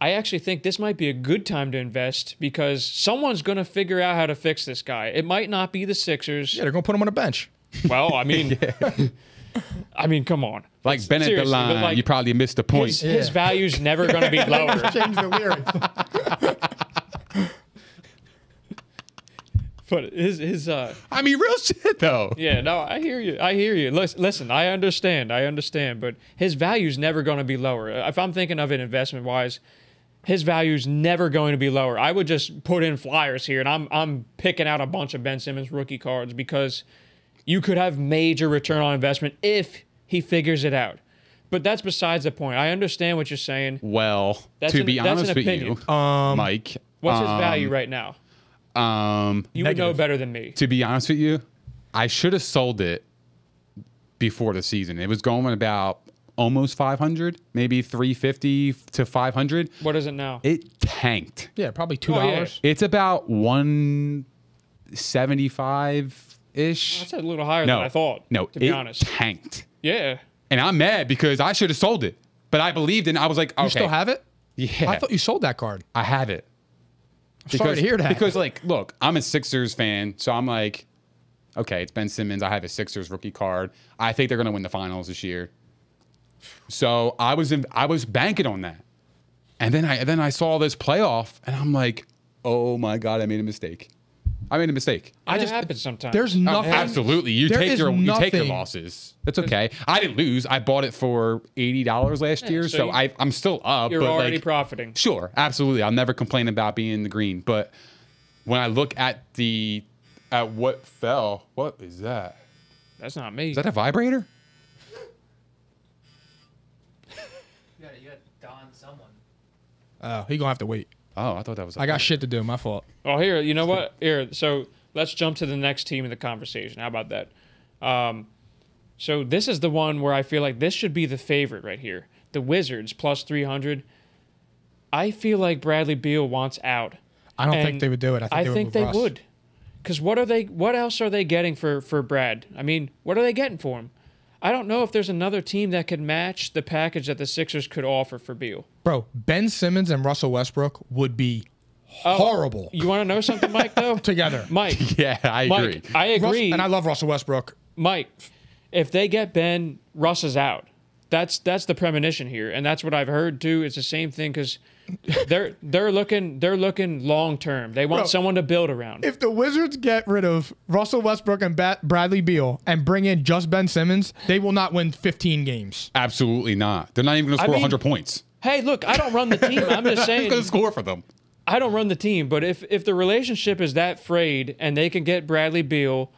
I actually think this might be a good time to invest because someone's going to figure out how to fix this guy. It might not be the Sixers. Yeah, they're going to put him on a bench. Well, I mean, I mean, come on. Like it's, Ben at the line, like, you probably missed the point. His, yeah. his value's never going to be lower. Change the lyrics. But his his uh, I mean, real shit though. Yeah, no, I hear you. I hear you. Listen, listen I understand. I understand. But his value's never going to be lower. If I'm thinking of it investment wise, his value is never going to be lower. I would just put in flyers here, and I'm I'm picking out a bunch of Ben Simmons rookie cards because you could have major return on investment if he figures it out. But that's besides the point. I understand what you're saying. Well, that's to an, be that's honest an opinion. With you, um, Mike, what's um, his value right now? Um, you negative. would know better than me. To be honest with you, I should have sold it before the season. It was going about almost five hundred, maybe three fifty to five hundred. What is it now? It tanked. Yeah, probably two dollars. Oh, yeah. It's about one seventy-five-ish. That's a little higher no, than I thought, no, to be it honest. Tanked. Yeah. And I'm mad because I should have sold it, but I believed in it. I was like, okay. You still have it? Yeah. I thought you sold that card. I have it. I'm because, sorry to hear that. Because, like, look, I'm a Sixers fan, so I'm like, okay, it's Ben Simmons. I have a Sixers rookie card. I think they're going to win the finals this year. So I was in, I was banking on that, and then I then I saw this playoff, and I'm like, oh my god, I made a mistake. I made a mistake. I just happens sometimes. There's nothing. Oh, absolutely, you take your nothing. you take your losses. That's okay. I didn't lose. I bought it for eighty dollars last yeah, year, so, so you, I I'm still up. You're but already like, profiting. Sure, absolutely. I'll never complain about being in the green. But when I look at the at what fell, what is that? That's not me. Is that a vibrator? Oh, he's gonna have to wait. Oh, I thought that was. I point. got shit to do. My fault. Oh, here, you know what? Here, so let's jump to the next team in the conversation. How about that? Um, so this is the one where I feel like this should be the favorite right here. The Wizards plus three hundred. I feel like Bradley Beal wants out. I don't and think they would do it. I think I they think would. They would. Because what are they? What else are they getting for for Brad? I mean, what are they getting for him? I don't know if there's another team that could match the package that the Sixers could offer for Beal. Bro, Ben Simmons and Russell Westbrook would be horrible. Oh, you want to know something, Mike, though? Together. Mike. Yeah, I Mike, agree. I agree. Russ, and I love Russell Westbrook. Mike, if they get Ben, Russ is out. That's that's the premonition here, and that's what I've heard, too. It's the same thing because they're, they're looking they're looking long-term. They want Bro, someone to build around. If the Wizards get rid of Russell Westbrook and ba Bradley Beal and bring in just Ben Simmons, they will not win fifteen games. Absolutely not. They're not even going to score I mean, one hundred points. Hey, look, I don't run the team. I'm just saying. Who's going to score for them? I don't run the team, but if, if the relationship is that frayed and they can get Bradley Beal,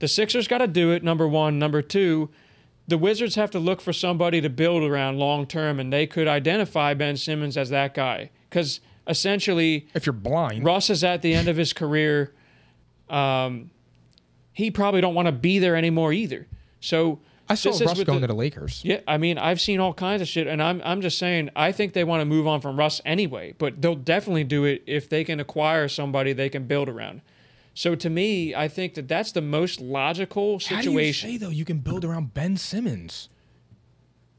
the Sixers got to do it, number one. Number two, the Wizards have to look for somebody to build around long-term, and they could identify Ben Simmons as that guy. Because essentially, if you're blind, Russ is at the end of his career. Um, he probably don't want to be there anymore either. So I saw Russ going the, to the Lakers. Yeah, I mean, I've seen all kinds of shit, and I'm, I'm just saying I think they want to move on from Russ anyway, but they'll definitely do it if they can acquire somebody they can build around. So to me, I think that that's the most logical situation. How do you say, though, you can build around Ben Simmons?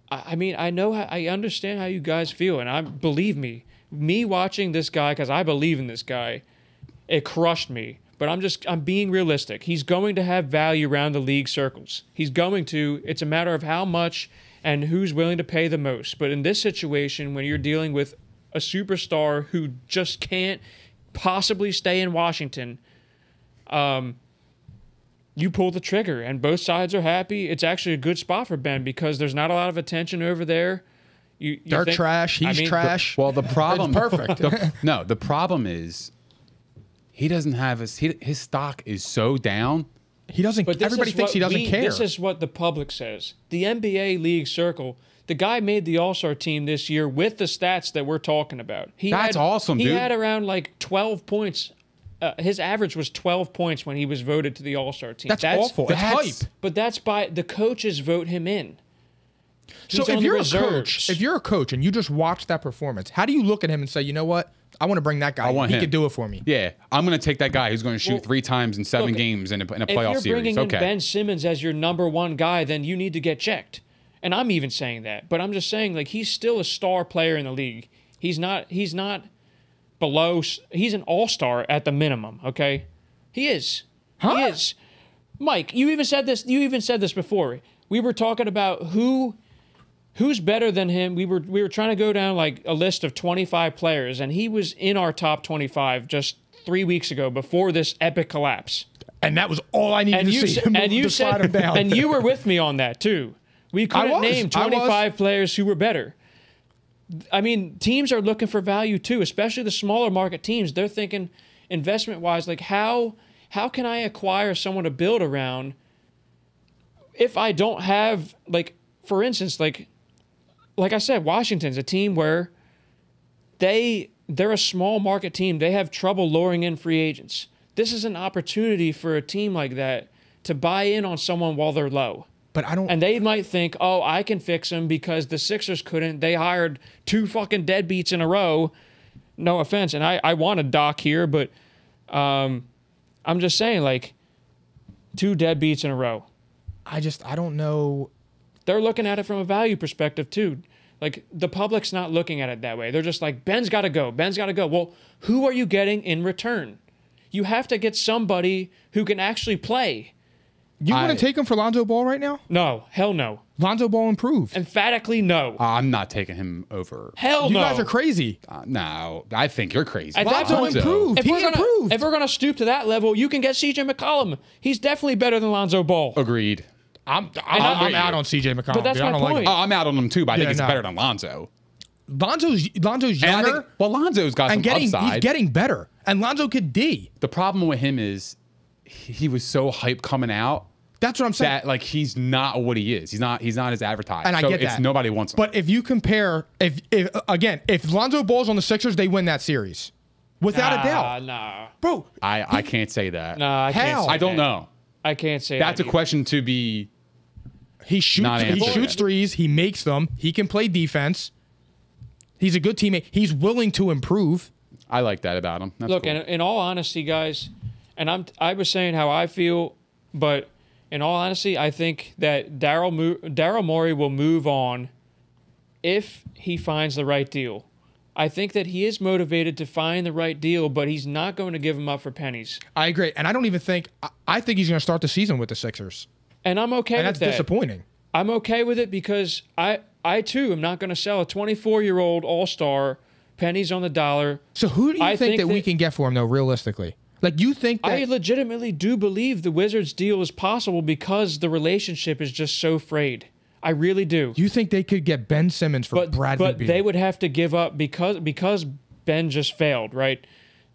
I, I mean, I know, how, I understand how you guys feel, and I believe me, me watching this guy because I believe in this guy, it crushed me. But I'm just, I'm being realistic. He's going to have value around the league circles. He's going to. It's a matter of how much and who's willing to pay the most. But in this situation, when you're dealing with a superstar who just can't possibly stay in Washington. Um, you pull the trigger, and both sides are happy. It's actually a good spot for Ben because there's not a lot of attention over there. You, you They're think, trash. He's I mean, trash. The, well, the problem. perfect. The, no, the problem is he doesn't have his he, his stock is so down. He doesn't. Everybody thinks he doesn't we, care. This is what the public says. The N B A league circle. The guy made the All-Star team this year with the stats that we're talking about. He That's had, awesome. He dude. had around like twelve points. Uh, his average was twelve points when he was voted to the All-Star team. That's, that's awful. That's hype. But that's by the coaches vote him in. He's so if you're a coach, if you're a coach and you just watch that performance, how do you look at him and say, you know what? I want to bring that guy. I want he him. could do it for me. Yeah, I'm going to take that guy who's going to shoot well, three times in seven look, games in a, in a playoff series. If you're bringing okay. in Ben Simmons as your number one guy, then you need to get checked. And I'm even saying that, but I'm just saying like he's still a star player in the league. He's not. He's not. Below, he's an all-star at the minimum. Okay, he is. Huh? He is. Mike, you even said this. You even said this before. We were talking about who, who's better than him. We were we were trying to go down like a list of twenty-five players, and he was in our top twenty-five just three weeks ago before this epic collapse. And that was all I needed and to you see. Sa and you said, him down. And you were with me on that too. We couldn't name twenty-five players who were better. I mean, teams are looking for value too, especially the smaller market teams. They're thinking investment-wise, like how how can I acquire someone to build around if I don't have, like, for instance, like like I said, Washington's a team where they they're a small market team. They have trouble luring in free agents. This is an opportunity for a team like that to buy in on someone while they're low. But I don't, and they might think, oh, I can fix them because the Sixers couldn't. They hired two fucking deadbeats in a row. No offense, and I, I want a Doc here, but um, I'm just saying, like, two deadbeats in a row. I just, I don't know. They're looking at it from a value perspective, too. Like, the public's not looking at it that way. They're just like, Ben's got to go. Ben's got to go. Well, who are you getting in return? You have to get somebody who can actually play. You want to take him for Lonzo Ball right now? No. Hell no. Lonzo Ball improved. Emphatically no. Uh, I'm not taking him over. Hell you no. You guys are crazy. Uh, no. I think you're crazy. At Lonzo point, improved. If he we're improved. Gonna, if we're going to stoop to that level, you can get C J McCollum. He's definitely better than Lonzo Ball. Agreed. I'm I'm, I'm, I'm out on C J McCollum. But that's dude. my I don't point. Like, oh, I'm out on him too, but I yeah, think he's no. better than Lonzo. Lonzo's, Lonzo's younger. Think, well, Lonzo's got some getting, upside. He's getting better. And Lonzo could D. The problem with him is he was so hyped coming out. That's what I'm saying. That, like, he's not what he is. He's not. He's not as advertised. And I so get that. It's, nobody wants him. But if you compare, if, if again, if Lonzo Ball's on the Sixers, they win that series, without nah, a doubt. Nah, bro. I he, I can't say that. No, nah, I can't. Say I don't that. know. I can't say. That's that a question to be. He shoots. He shoots threes. He makes them. He can play defense. He's a good teammate. He's willing to improve. I like that about him. That's Look, cool. in, in all honesty, guys. And I'm, I was saying how I feel, but in all honesty, I think that Daryl Daryl Morey will move on if he finds the right deal. I think that he is motivated to find the right deal, but he's not going to give him up for pennies. I agree. And I don't even think – I think he's going to start the season with the Sixers. And I'm okay and with that. And that's disappointing. I'm okay with it because I, I too, am not going to sell a twenty-four-year-old all-star pennies on the dollar. So who do you I think, think that, that we can get for him, though, realistically? Like, you think that... I legitimately do believe the Wizards deal is possible because the relationship is just so frayed. I really do. You think they could get Ben Simmons for but, Bradley Beal? But they would have to give up because because Ben just failed, right?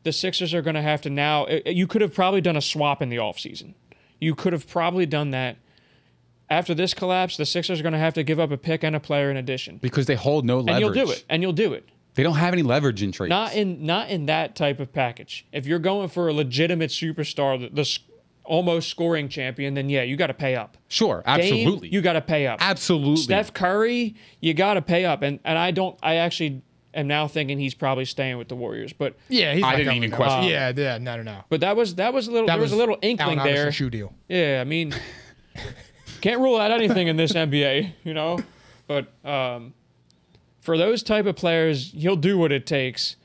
The Sixers are going to have to now... You could have probably done a swap in the offseason. You could have probably done that. After this collapse, the Sixers are going to have to give up a pick and a player in addition. Because they hold no leverage. And you'll do it. And you'll do it. They don't have any leverage in trades. Not in not in that type of package. If you're going for a legitimate superstar, the, the almost scoring champion, then yeah, you got to pay up. Sure, absolutely. Dame, you got to pay up. Absolutely. Steph Curry, you got to pay up. And and I don't. I actually am now thinking he's probably staying with the Warriors. But yeah, he's I didn't even question. Uh, yeah, yeah, no, no, no. But that was that was a little. That there was, was a little inkling Allen there. Shoe deal. Yeah, I mean, can't rule out anything in this N B A, you know. But. Um, For those type of players, you'll do what it takes.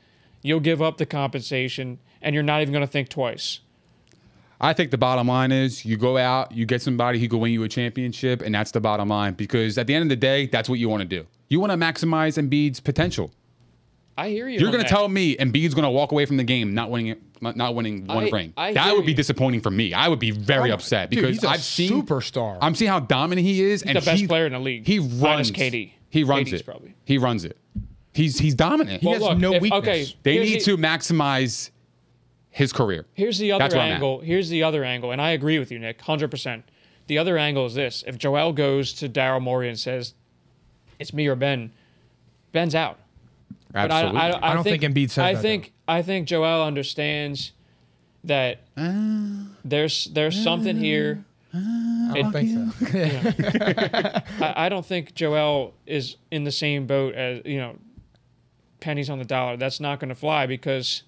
You'll give up the compensation, and you're not even going to think twice. I think the bottom line is you go out, you get somebody who can win you a championship, and that's the bottom line. Because at the end of the day, that's what you want to do. You want to maximize Embiid's potential. I hear you. You're going to tell me Embiid's going to walk away from the game not winning, not winning one I, ring. I that would be you. disappointing for me. I would be very oh, upset dude, because he's a I've seen superstar. I'm seeing how dominant he is, he's and the best he, player in the league. He runs K D. He runs it. Probably. He runs it. He's he's dominant. Well, he has look, no if, weakness. Okay, they need the, to maximize his career. Here's the other That's angle. Here's the other angle, and I agree with you, Nick, one hundred percent. The other angle is this. If Joel goes to Daryl Morey and says, it's me or Ben, Ben's out. Absolutely. I, I, I, I don't think, think Embiid says I that. Think, I think Joel understands that uh, there's, there's uh, something here. I don't it, think so. Yeah. I, I don't think Joel is in the same boat as, you know, pennies on the dollar. That's not going to fly because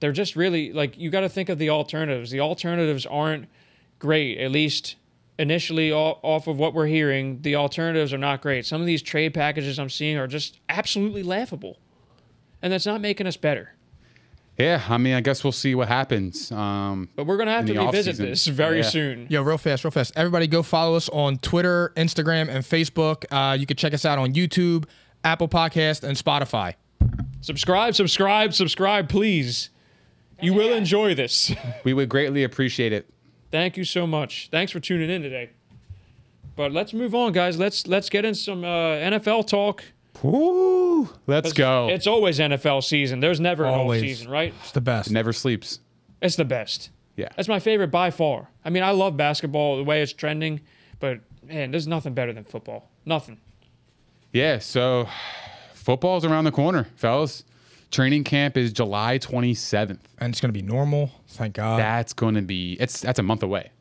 they're just really, like, you got to think of the alternatives. The alternatives aren't great, at least initially all, off of what we're hearing. The alternatives are not great. Some of these trade packages I'm seeing are just absolutely laughable, and that's not making us better. Yeah, I mean, I guess we'll see what happens. Um, but we're going to have to revisit this very yeah. soon. Yo, real fast, real fast. Everybody go follow us on Twitter, Instagram, and Facebook. Uh, you can check us out on YouTube, Apple Podcast, and Spotify. Subscribe, subscribe, subscribe, please. You yeah. will enjoy this. We would greatly appreciate it. Thank you so much. Thanks for tuning in today. But let's move on, guys. Let's let's get in some uh, N F L talk. Ooh, let's it's, go. It's always N F L season. There's never an off season, right? It's the best. It never sleeps. It's the best. Yeah. That's my favorite by far. I mean, I love basketball, the way it's trending, but, man, there's nothing better than football. Nothing. Yeah, so football's around the corner, fellas. Training camp is July twenty-seventh. And it's going to be normal, thank God. That's going to be – it's that's a month away.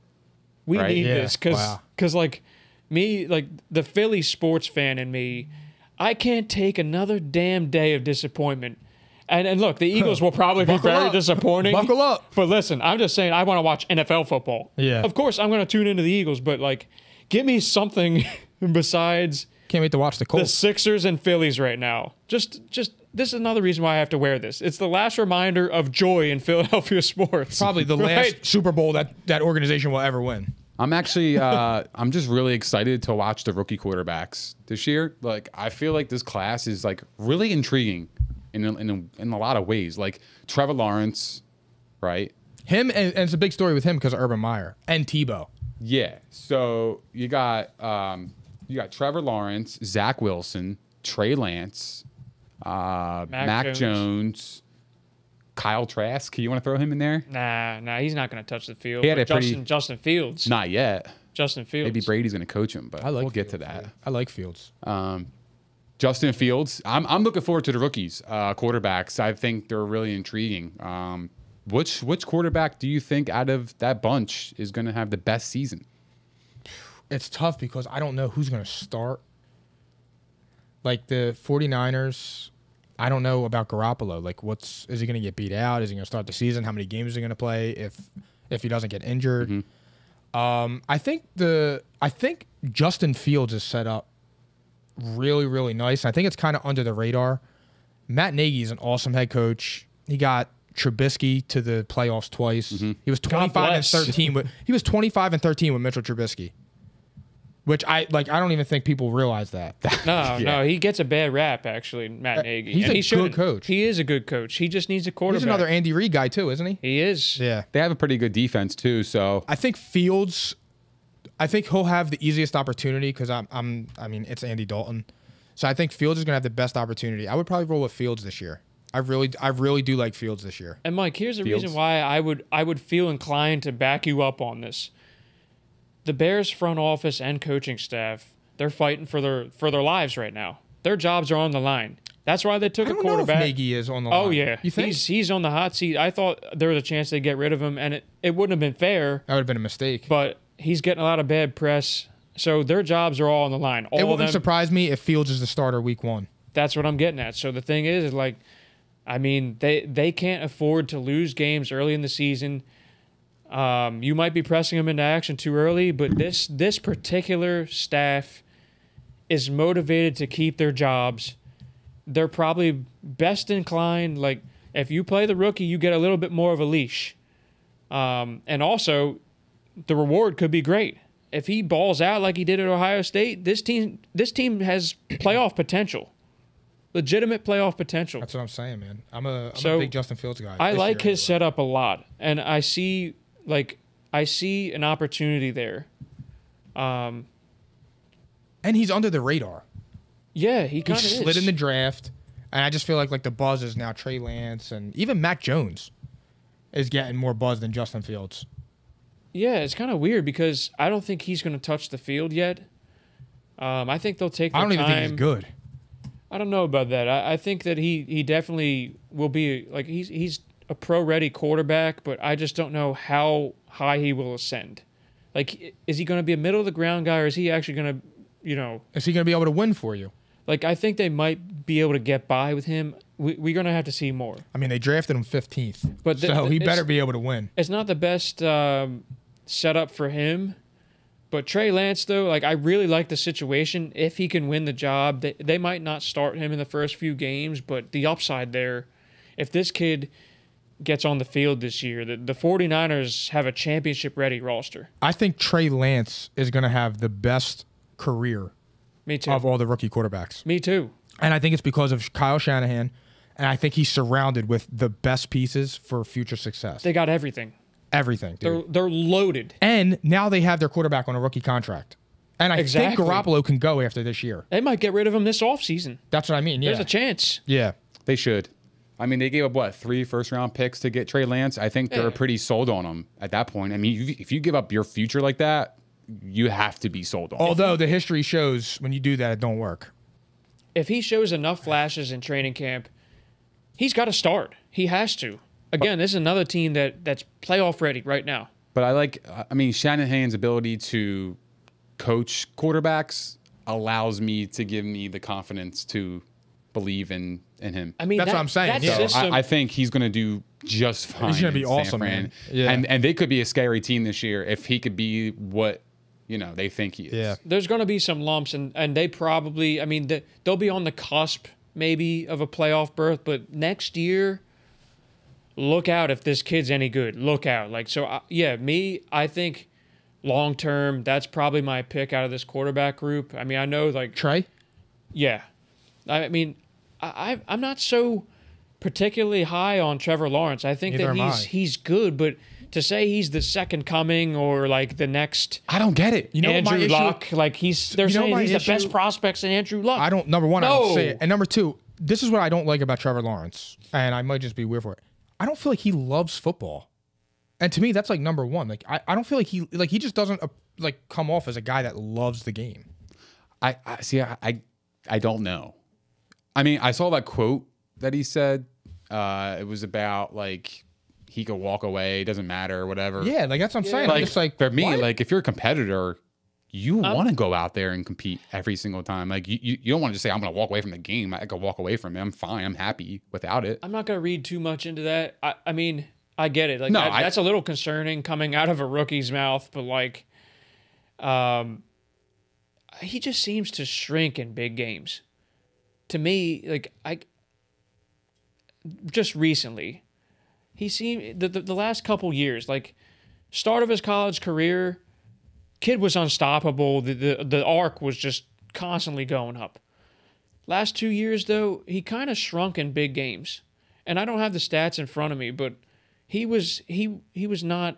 We right? need yeah. this because, wow. like, me, like, the Philly sports fan in me – I can't take another damn day of disappointment. And and look, the Eagles will probably be very up. disappointing. Buckle up. But listen, I'm just saying I want to watch N F L football. Yeah. Of course, I'm going to tune into the Eagles, but, like, give me something besides Can't wait to watch the Colts. The Sixers and Phillies right now. Just, just this is another reason why I have to wear this. It's the last reminder of joy in Philadelphia sports. Probably the right? last Super Bowl that that organization will ever win. I'm actually, uh, I'm just really excited to watch the rookie quarterbacks this year. Like, I feel like this class is, like, really intriguing in a, in a, in a lot of ways. Like, Trevor Lawrence, right? Him, and, and it's a big story with him because of Urban Meyer and Tebow. Yeah. So you got, um, you got Trevor Lawrence, Zach Wilson, Trey Lance, uh, Mac, Mac Jones. Jones. Kyle Trask, you want to throw him in there? Nah, nah, he's not going to touch the field. He had a Justin, pretty, Justin Fields. Not yet. Justin Fields. Maybe Brady's going to coach him, but I like we'll Fields, get to that. Yeah. I like Fields. Um, Justin Fields. I'm, I'm looking forward to the rookies, uh, quarterbacks. I think they're really intriguing. Um, which which quarterback do you think out of that bunch is going to have the best season? It's tough because I don't know who's going to start. Like the forty-niners... I don't know about Garoppolo. Like, what's is he going to get beat out? Is he going to start the season? How many games is he going to play if if he doesn't get injured? Mm-hmm. um, I think the I think Justin Fields is set up really really nice. I think it's kind of under the radar. Matt Nagy is an awesome head coach. He got Trubisky to the playoffs twice. Mm-hmm. He was twenty-five and thirteen. With, he was twenty-five and thirteen with Mitchell Trubisky. Which I like. I don't even think people realize that. No, yeah. no, he gets a bad rap actually. Matt Nagy. He's and a he good coach. He is a good coach. He just needs a quarterback. He's another Andy Reid guy too, isn't he? He is. Yeah. They have a pretty good defense too. So I think Fields, I think he'll have the easiest opportunity because I'm, I'm, I mean, it's Andy Dalton, so I think Fields is gonna have the best opportunity. I would probably roll with Fields this year. I really, I really do like Fields this year. And Mike, here's the Fields. reason why I would, I would feel inclined to back you up on this. The Bears front office and coaching staff, they're fighting for their for their lives right now. Their jobs are on the line. That's why they took I don't a quarterback. Know if Nagy is on the line. Oh yeah. You think? He's he's on the hot seat. I thought there was a chance they'd get rid of him and it, it wouldn't have been fair. That would have been a mistake. But he's getting a lot of bad press. So their jobs are all on the line. All it wouldn't them, surprise me if Fields is the starter week one. That's what I'm getting at. So the thing is, is like I mean, they they can't afford to lose games early in the season. Um, you might be pressing them into action too early, but this this particular staff is motivated to keep their jobs. They're probably best inclined. Like, if you play the rookie, you get a little bit more of a leash. Um, and also, the reward could be great. If he balls out like he did at Ohio State, this team this team has playoff potential. Legitimate playoff potential. That's what I'm saying, man. I'm a, I'm so, a big Justin Fields guy. I like year, his anyway. setup a lot, and I see... Like, I see an opportunity there. Um, and he's under the radar. Yeah, he kind of slid is. in the draft. And I just feel like like the buzz is now Trey Lance and even Mac Jones is getting more buzz than Justin Fields. Yeah, it's kind of weird because I don't think he's going to touch the field yet. Um, I think they'll take their time. I don't even time. think he's good. I don't know about that. I, I think that he, he definitely will be – like, he's he's – a pro-ready quarterback, but I just don't know how high he will ascend. Like, is he going to be a middle-of-the-ground guy, or is he actually going to, you know... Is he going to be able to win for you? Like, I think they might be able to get by with him. We, we're going to have to see more. I mean, they drafted him fifteenth, but the, so he better be able to win. It's not the best um, setup for him, but Trey Lance, though, like, I really like the situation. If he can win the job, they, they might not start him in the first few games, but the upside there, if this kid... gets on the field this year, the, the forty-niners have a championship-ready roster. I think Trey Lance is going to have the best career Me too. of all the rookie quarterbacks. Me too. And I think it's because of Kyle Shanahan, and I think he's surrounded with the best pieces for future success. They got everything. Everything, dude. They're, they're loaded. And now they have their quarterback on a rookie contract. And I exactly. think Garoppolo can go after this year. They might get rid of him this offseason. That's what I mean, yeah. There's a chance. Yeah. They should. I mean, they gave up, what, three first-round picks to get Trey Lance? I think they're yeah. pretty sold on him at that point. I mean, if you give up your future like that, you have to be sold on him. Although the history shows when you do that, it don't work. If he shows enough flashes in training camp, he's got to start. He has to. Again, this is another team that that's playoff ready right now. But I like, I mean, Shanahan's ability to coach quarterbacks allows me to give me the confidence to believe in, in him. I mean, that's that, what I'm saying. So system, I, I think he's going to do just fine. He's going to be awesome, man. Yeah. And, and they could be a scary team this year if he could be what, you know, they think he is. Yeah. There's going to be some lumps, and, and they probably, I mean, they, they'll be on the cusp maybe of a playoff berth, but next year... Look out if this kid's any good. Look out. Like, so, I, yeah, me, I think long-term, that's probably my pick out of this quarterback group. I mean, I know, like... Trey? Yeah. I mean, I, I, I'm not so particularly high on Trevor Lawrence. I think Neither that he's I. he's good, but to say he's the second coming or, like, the next... I don't get it. You know Andrew my Luck. Issue, like, he's, they're you know saying he's issue, the best prospects in Andrew Luck. I don't... Number one, no. I don't say it. And number two, this is what I don't like about Trevor Lawrence, and I might just be weird for it. I don't feel like he loves football. And to me, that's like number one. Like, I, I don't feel like he, like, he just doesn't uh, like come off as a guy that loves the game. I, I see. I, I, I don't know. I mean, I saw that quote that he said. Uh, it was about like, he could walk away. It doesn't matter, whatever. Yeah. Like, that's what I'm yeah. saying. Like, just like for me, what? like if you're a competitor, you um, want to go out there and compete every single time. Like, you, you, you don't want to just say, I'm going to walk away from the game. I can walk away from it. I'm fine. I'm happy without it. I'm not going to read too much into that. I, I mean, I get it. Like, no, that, I, that's a little concerning coming out of a rookie's mouth, but, like, um, he just seems to shrink in big games. To me, like, I just recently, he seemed, the, the, the last couple years, like, start of his college career, kid was unstoppable. The, the the arc was just constantly going up. Last two years, though, he kind of shrunk in big games. And I don't have the stats in front of me, but he was he he was not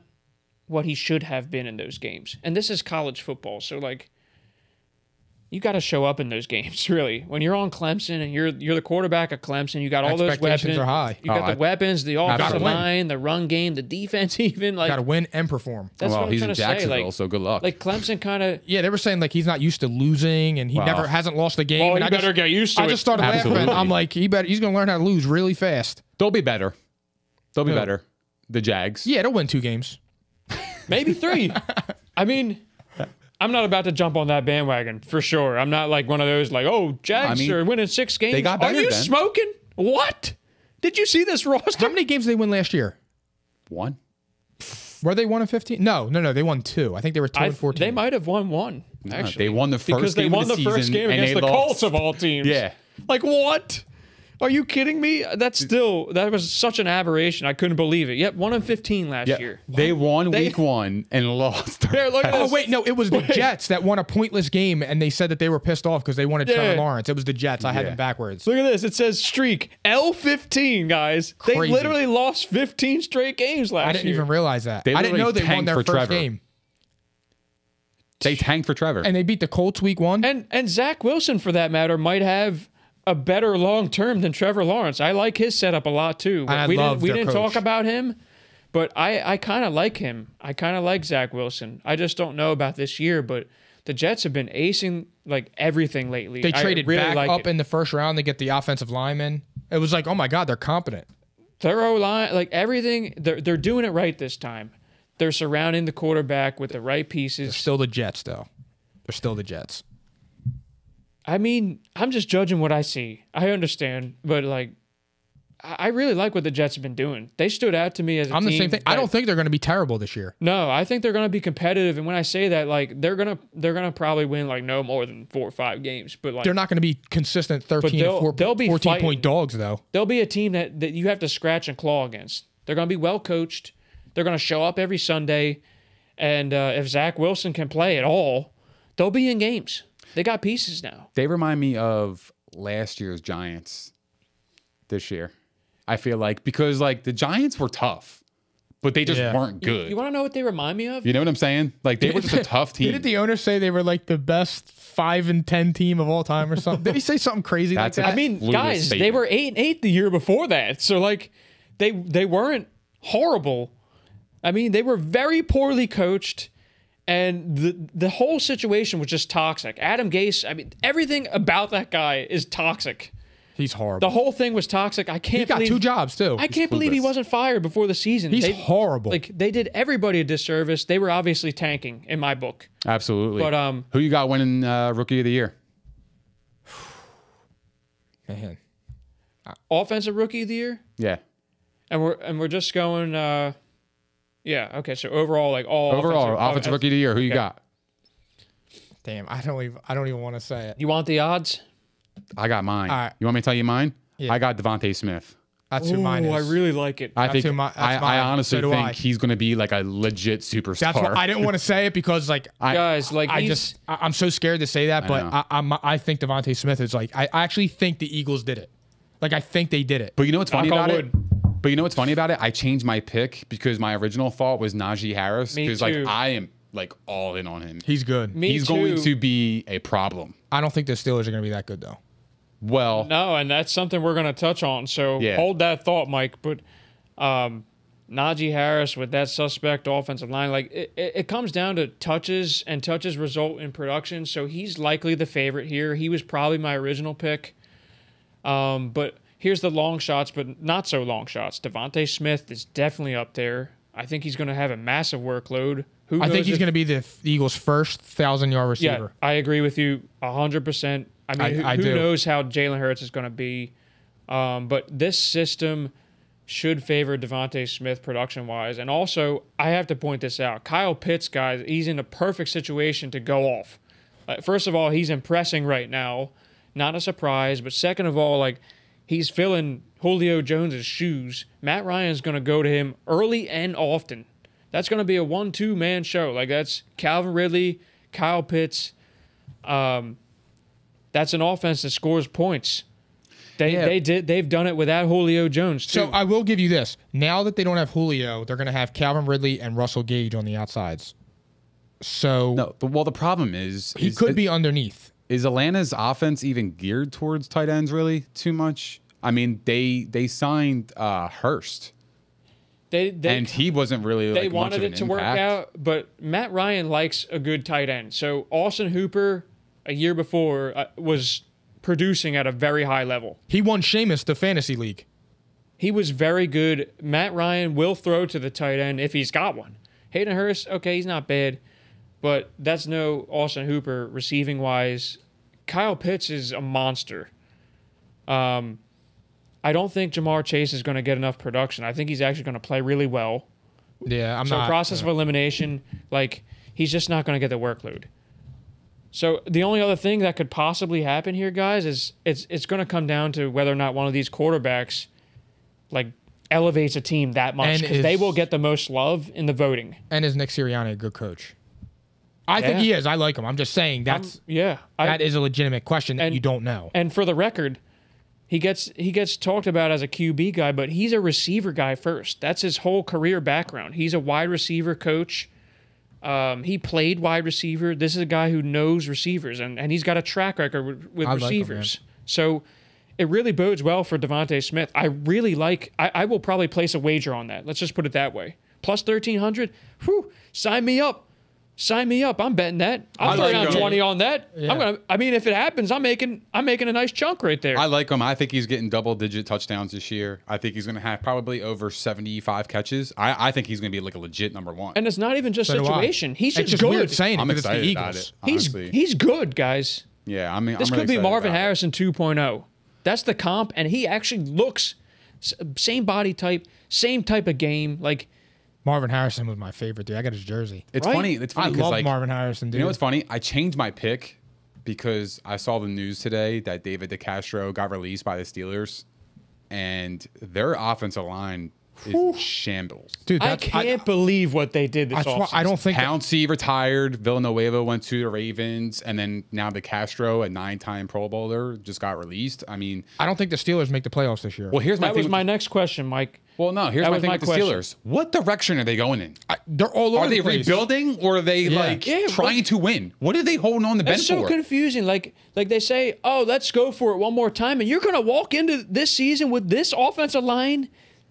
what he should have been in those games. And this is college football, so, like, you got to show up in those games, really. When you're on Clemson and you're you're the quarterback of Clemson, you got all those weapons. Are high. You oh, got the I, weapons, the offensive line, the run game, the defense, even like got to win and perform. That's well, what I'm he's in Jacksonville, like, so good luck. Like, Clemson kind of yeah, they were saying like he's not used to losing and he well, never hasn't lost a game. Well, and I better just, get used to I it. I just started Absolutely. laughing. I'm like, he better he's gonna learn how to lose really fast. They'll be better. They'll be Who? better. The Jags. Yeah, they'll win two games, maybe three. I mean. I'm not about to jump on that bandwagon, for sure. I'm not like one of those, like, oh, Jags I mean, are winning six games. They got better, are you then. smoking? What? Did you see this roster? How many games did they win last year? One. Were they one and fifteen? No, no, no. They won two. I think they were two and fourteen. They might have won one, actually. No, they won the first game Because they game won of the, the season, first game against the lost. Colts, of all teams. Yeah. Like, what? Are you kidding me? That's still, that was such an aberration. I couldn't believe it. Yep, one and fifteen last yep. year. They won they, week one and lost. Like, oh, wait, no, it was the wait. Jets that won a pointless game, and they said that they were pissed off because they wanted yeah. Trevor Lawrence. It was the Jets. I yeah. had them backwards. Look at this. It says streak. L fifteen, guys. Crazy. They literally lost fifteen straight games last year. I didn't year. even realize that. I didn't know they won their first Trevor. game. They tanked for Trevor. And they beat the Colts week one. And, and Zach Wilson, for that matter, might have a better long-term than Trevor Lawrence. I like his setup a lot, too. I we love didn't, we their didn't coach. talk about him, but I, I kind of like him. I kind of like Zach Wilson. I just don't know about this year, but the Jets have been acing, like, everything lately. They traded really back like up it. in the first round to get the offensive lineman. It was like, oh, my God, they're competent. Thorough line, like, everything. They're, they're doing it right this time. They're surrounding the quarterback with the right pieces. They're still the Jets, though. They're still the Jets. I mean, I'm just judging what I see. I understand, but, like, I really like what the Jets have been doing. They stood out to me as a I'm team. I'm the same thing. I don't think they're going to be terrible this year. No, I think they're going to be competitive. And when I say that, like, they're going to they're going to probably win, like, no more than four or five games. But, like, they're not going to be consistent thirteen, fourteen-point dogs, though. They'll be a team that, that you have to scratch and claw against. They're going to be well-coached. They're going to show up every Sunday. And uh, if Zach Wilson can play at all, they'll be in games. They got pieces now. They remind me of last year's Giants this year, I feel like, because, like, the Giants were tough. but they just yeah. weren't good. You, you want to know what they remind me of? You know what I'm saying? Like, they were just a tough team. Didn't the owner say they were like the best five and ten team of all time or something? Did he say something crazy That's like that? I mean, guys, statement. They were eight and eight the year before that. So like, they they weren't horrible. I mean, they were very poorly coached, and the the whole situation was just toxic. Adam Gase, I mean, everything about that guy is toxic. He's horrible. The whole thing was toxic. I can't. He got believe, two jobs too. I can't believe he wasn't fired before the season. He's they, horrible. Like, they did everybody a disservice. They were obviously tanking in my book. Absolutely. But um, who you got winning uh, Rookie of the Year? Man, offensive Rookie of the Year. Yeah. And we're and we're just going. Uh, yeah. Okay. So overall, like all overall offensive, offensive oh, Rookie of the Year. Who okay. you got? Damn, I don't even. I don't even want to say it. You want the odds? I got mine. All right. You want me to tell you mine? Yeah. I got Devonta Smith. That's who Ooh, mine is. I really like it. I that's think my, I, I honestly so think I. he's going to be like a legit superstar. That's why I didn't want to say it because like I, guys, like I just I, I'm so scared to say that, but I I, I'm, I think Devonta Smith is like I actually think the Eagles did it. Like I think they did it. But you know what's funny about wood. it? But you know what's funny about it? I changed my pick because my original thought was Najee Harris because like I am. like all in on him. He's good. Me He's too. going to be a problem. I don't think the Steelers are going to be that good though. Well, no, and that's something we're going to touch on. So yeah. hold that thought, Mike. But um, Najee Harris with that suspect offensive line, like it, it, it comes down to touches, and touches result in production. So he's likely the favorite here. He was probably my original pick. Um, but here's the long shots, but not so long shots. Devonta Smith is definitely up there. I think he's going to have a massive workload. Who I think he's going to be the Eagles' first thousand-yard receiver. Yeah, I agree with you one hundred percent. I mean, I, who, I who knows how Jalen Hurts is going to be? Um, but this system should favor Devonta Smith production-wise. And also, I have to point this out. Kyle Pitts, guys, he's in a perfect situation to go off. Uh, first of all, he's impressing right now. Not a surprise. But second of all, like, he's filling Julio Jones' shoes. Matt Ryan's going to go to him early and often. That's going to be a one two man show. Like, that's Calvin Ridley, Kyle Pitts. Um, that's an offense that scores points. They yeah. they did they've done it without Julio Jones too. So I will give you this. Now that they don't have Julio, they're going to have Calvin Ridley and Russell Gage on the outsides. So no, but, well, the problem is he is, could it, be underneath. Is Atlanta's offense even geared towards tight ends really too much? I mean, they they signed uh, Hurst, they, they, and he wasn't really. They like, wanted much it of an to impact. work out, but Matt Ryan likes a good tight end. So Austin Hooper, a year before, uh, was producing at a very high level. He won Sheamus the fantasy league. He was very good. Matt Ryan will throw to the tight end if he's got one. Hayden Hurst, okay, he's not bad, but that's no Austin Hooper receiving wise. Kyle Pitts is a monster. Um. I don't think Jamar Chase is going to get enough production. I think he's actually going to play really well. Yeah, I'm so not. So process uh, of elimination, like, he's just not going to get the workload. So the only other thing that could possibly happen here, guys, is it's it's going to come down to whether or not one of these quarterbacks, like, elevates a team that much, because they will get the most love in the voting. And is Nick Sirianni a good coach? I yeah. think he is. I like him. I'm just saying that's I'm, yeah. That I, is a legitimate question that and, you don't know. And for the record. He gets he gets talked about as a Q B guy, but he's a receiver guy first. That's his whole career background. He's a wide receiver coach. Um, he played wide receiver. This is a guy who knows receivers, and, and he's got a track record with, with receivers. Like him, so it really bodes well for Devonta Smith. I really like I, – I will probably place a wager on that. Let's just put it that way. Plus thirteen hundred, whew, sign me up. Sign me up. I'm betting that. I'm throwing like down twenty on that. Yeah. I'm gonna. I mean, if it happens, I'm making. I'm making a nice chunk right there. I like him. I think he's getting double-digit touchdowns this year. I think he's going to have probably over seventy-five catches. I, I think he's going to be like a legit number one. And it's not even just so situation. He's just, just good. Weird saying I'm excited the Eagles. about it. Honestly. He's he's good, guys. Yeah, I mean, this I'm could really be Marvin Harrison two point oh. That's the comp, and he actually looks same body type, same type of game, like. Marvin Harrison was my favorite, dude. I got his jersey. It's right? funny. It's funny. I love like, Marvin Harrison, dude. You know what's funny? I changed my pick because I saw the news today that David DeCastro got released by the Steelers, and their offensive line is Whew. shambles. Dude, that's, I can't I, believe what they did this offseason. I don't think Pouncey retired. Villanueva went to the Ravens, and then now DeCastro, a nine-time Pro Bowler, just got released. I mean, I don't think the Steelers make the playoffs this year. Well, here's my that thing was my next question, Mike. Well, no, here's that my thing my with question. the Steelers. What direction are they going in? I, they're all over the place. Are they rebuilding or are they yeah. like yeah, trying but, to win? What are they holding on the bench so for? It's so confusing. Like, like they say, oh, let's go for it one more time. And you're going to walk into this season with this offensive line?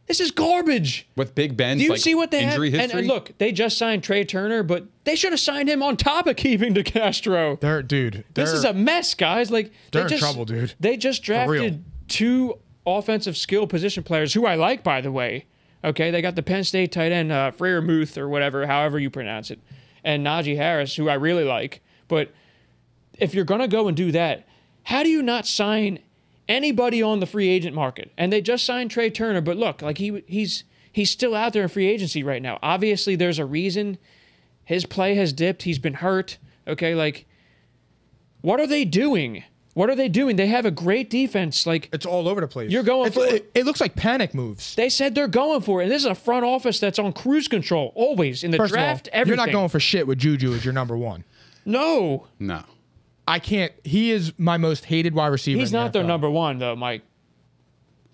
This is garbage. With Big Ben's Do you like, see what they injury have? history? And, and look, they just signed Trey Turner, but they should have signed him on top of keeping DeCastro. They're, dude. They're, this is a mess, guys. Like, They're they just, in trouble, dude. They just drafted two offensive skill position players, who I like, by the way. Okay, they got the Penn State tight end, uh, Freiermuth or whatever, however you pronounce it, and Najee Harris, who I really like. But if you're going to go and do that, how do you not sign anybody on the free agent market? And they just signed Trey Turner, but look, like he he's he's still out there in free agency right now. Obviously, there's a reason his play has dipped. He's been hurt. Okay, like, what are they doing? What are they doing? They have a great defense. Like, it's all over the place. You're going it's, for it, it looks like panic moves. They said they're going for it. And this is a front office that's on cruise control always in the First draft, of all, everything. You're not going for shit with Juju as your number one. No. No. I can't. He is my most hated wide receiver. He's not their number one, though, Mike.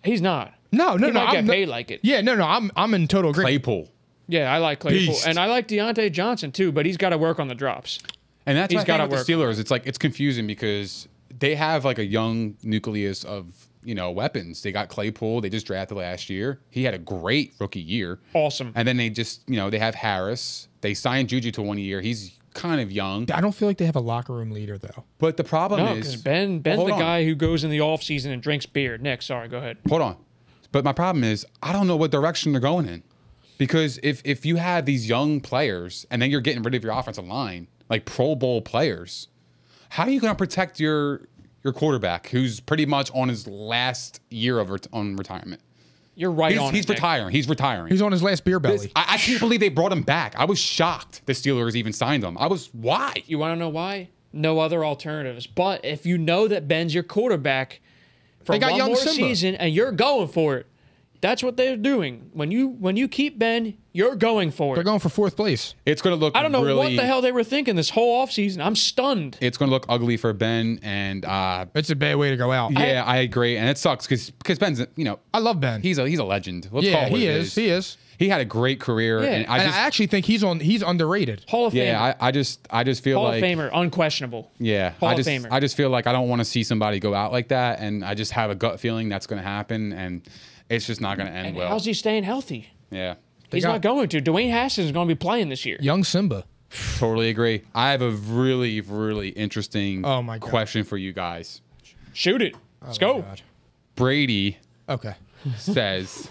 He's not. No, no, he no. He might get paid like it. Yeah, no, no. I'm I'm in total agreement. Claypool. Yeah, I like Claypool. Beast. And I like Deontay Johnson, too, but he's got to work on the drops. And that's he's got to work. The Steelers, it's like, it's confusing because they have like a young nucleus of, you know, weapons. They got Claypool. They just drafted last year. He had a great rookie year. Awesome. And then they just, you know, they have Harris. They signed Juju to one year. He's kind of young. I don't feel like they have a locker room leader, though. But the problem no, is Ben, Ben's the on. guy who goes in the offseason and drinks beer. Nick, sorry, go ahead. Hold on. But my problem is I don't know what direction they're going in. Because if, if you have these young players and then you're getting rid of your offensive line, like Pro Bowl players, how are you going to protect your your quarterback, who's pretty much on his last year of ret on retirement? You're right. He's, on he's it, retiring. Nick. He's retiring. He's on his last beer belly. This, I, I can't believe they brought him back. I was shocked the Steelers even signed him. I was, why? You want to know why? No other alternatives. But if you know that Ben's your quarterback for they got one young more Simba. season and you're going for it, that's what they're doing. When you when you keep Ben, you're going for it. They're going for fourth place. It's going to look I don't know really, what the hell they were thinking this whole offseason. I'm stunned. It's going to look ugly for Ben, and uh, it's a bad way to go out. Yeah, I, I agree, and it sucks because because Ben's, you know, I love Ben. He's a he's a legend. Let's yeah, call it he is. is. He is. He had a great career, yeah. and, I, and just, I actually think he's on. He's underrated. Hall of Famer. Yeah, I, I just, I just feel Hall like Hall of Famer, unquestionable. Yeah, Hall I just, of Famer. I just feel like I don't want to see somebody go out like that, and I just have a gut feeling that's going to happen, and it's just not going to end and well. How's he staying healthy? Yeah, they he's got, not going to. Dwayne Haskins is going to be playing this year. Young Simba. Totally agree. I have a really, really interesting oh my God. question for you guys. Shoot it. Oh Let's go. God. Brady. Okay. Says.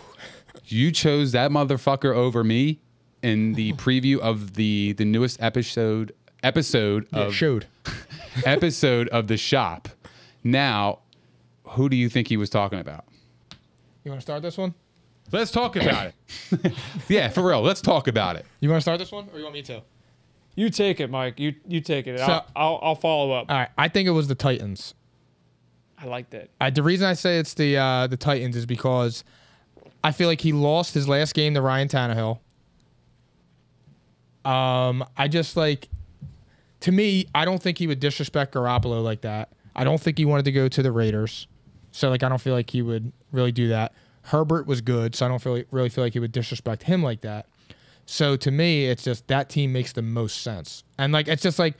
You chose that motherfucker over me in the preview of the the newest episode episode yeah, of showed. episode of The Shop. Now, who do you think he was talking about? You want to start this one? Let's talk about it. Yeah, for real. Let's talk about it. You want to start this one, or you want me to? You take it, Mike. You you take it. So, I'll, I'll I'll follow up. All right. I think it was the Titans. I like that. I, the reason I say it's the uh, the Titans is because I feel like he lost his last game to Ryan Tannehill. Um, I just like, to me, I don't think he would disrespect Garoppolo like that. I don't think he wanted to go to the Raiders. So, like, I don't feel like he would really do that. Herbert was good, so I don't feel, really feel like he would disrespect him like that. So, to me, it's just that team makes the most sense. And, like, it's just like,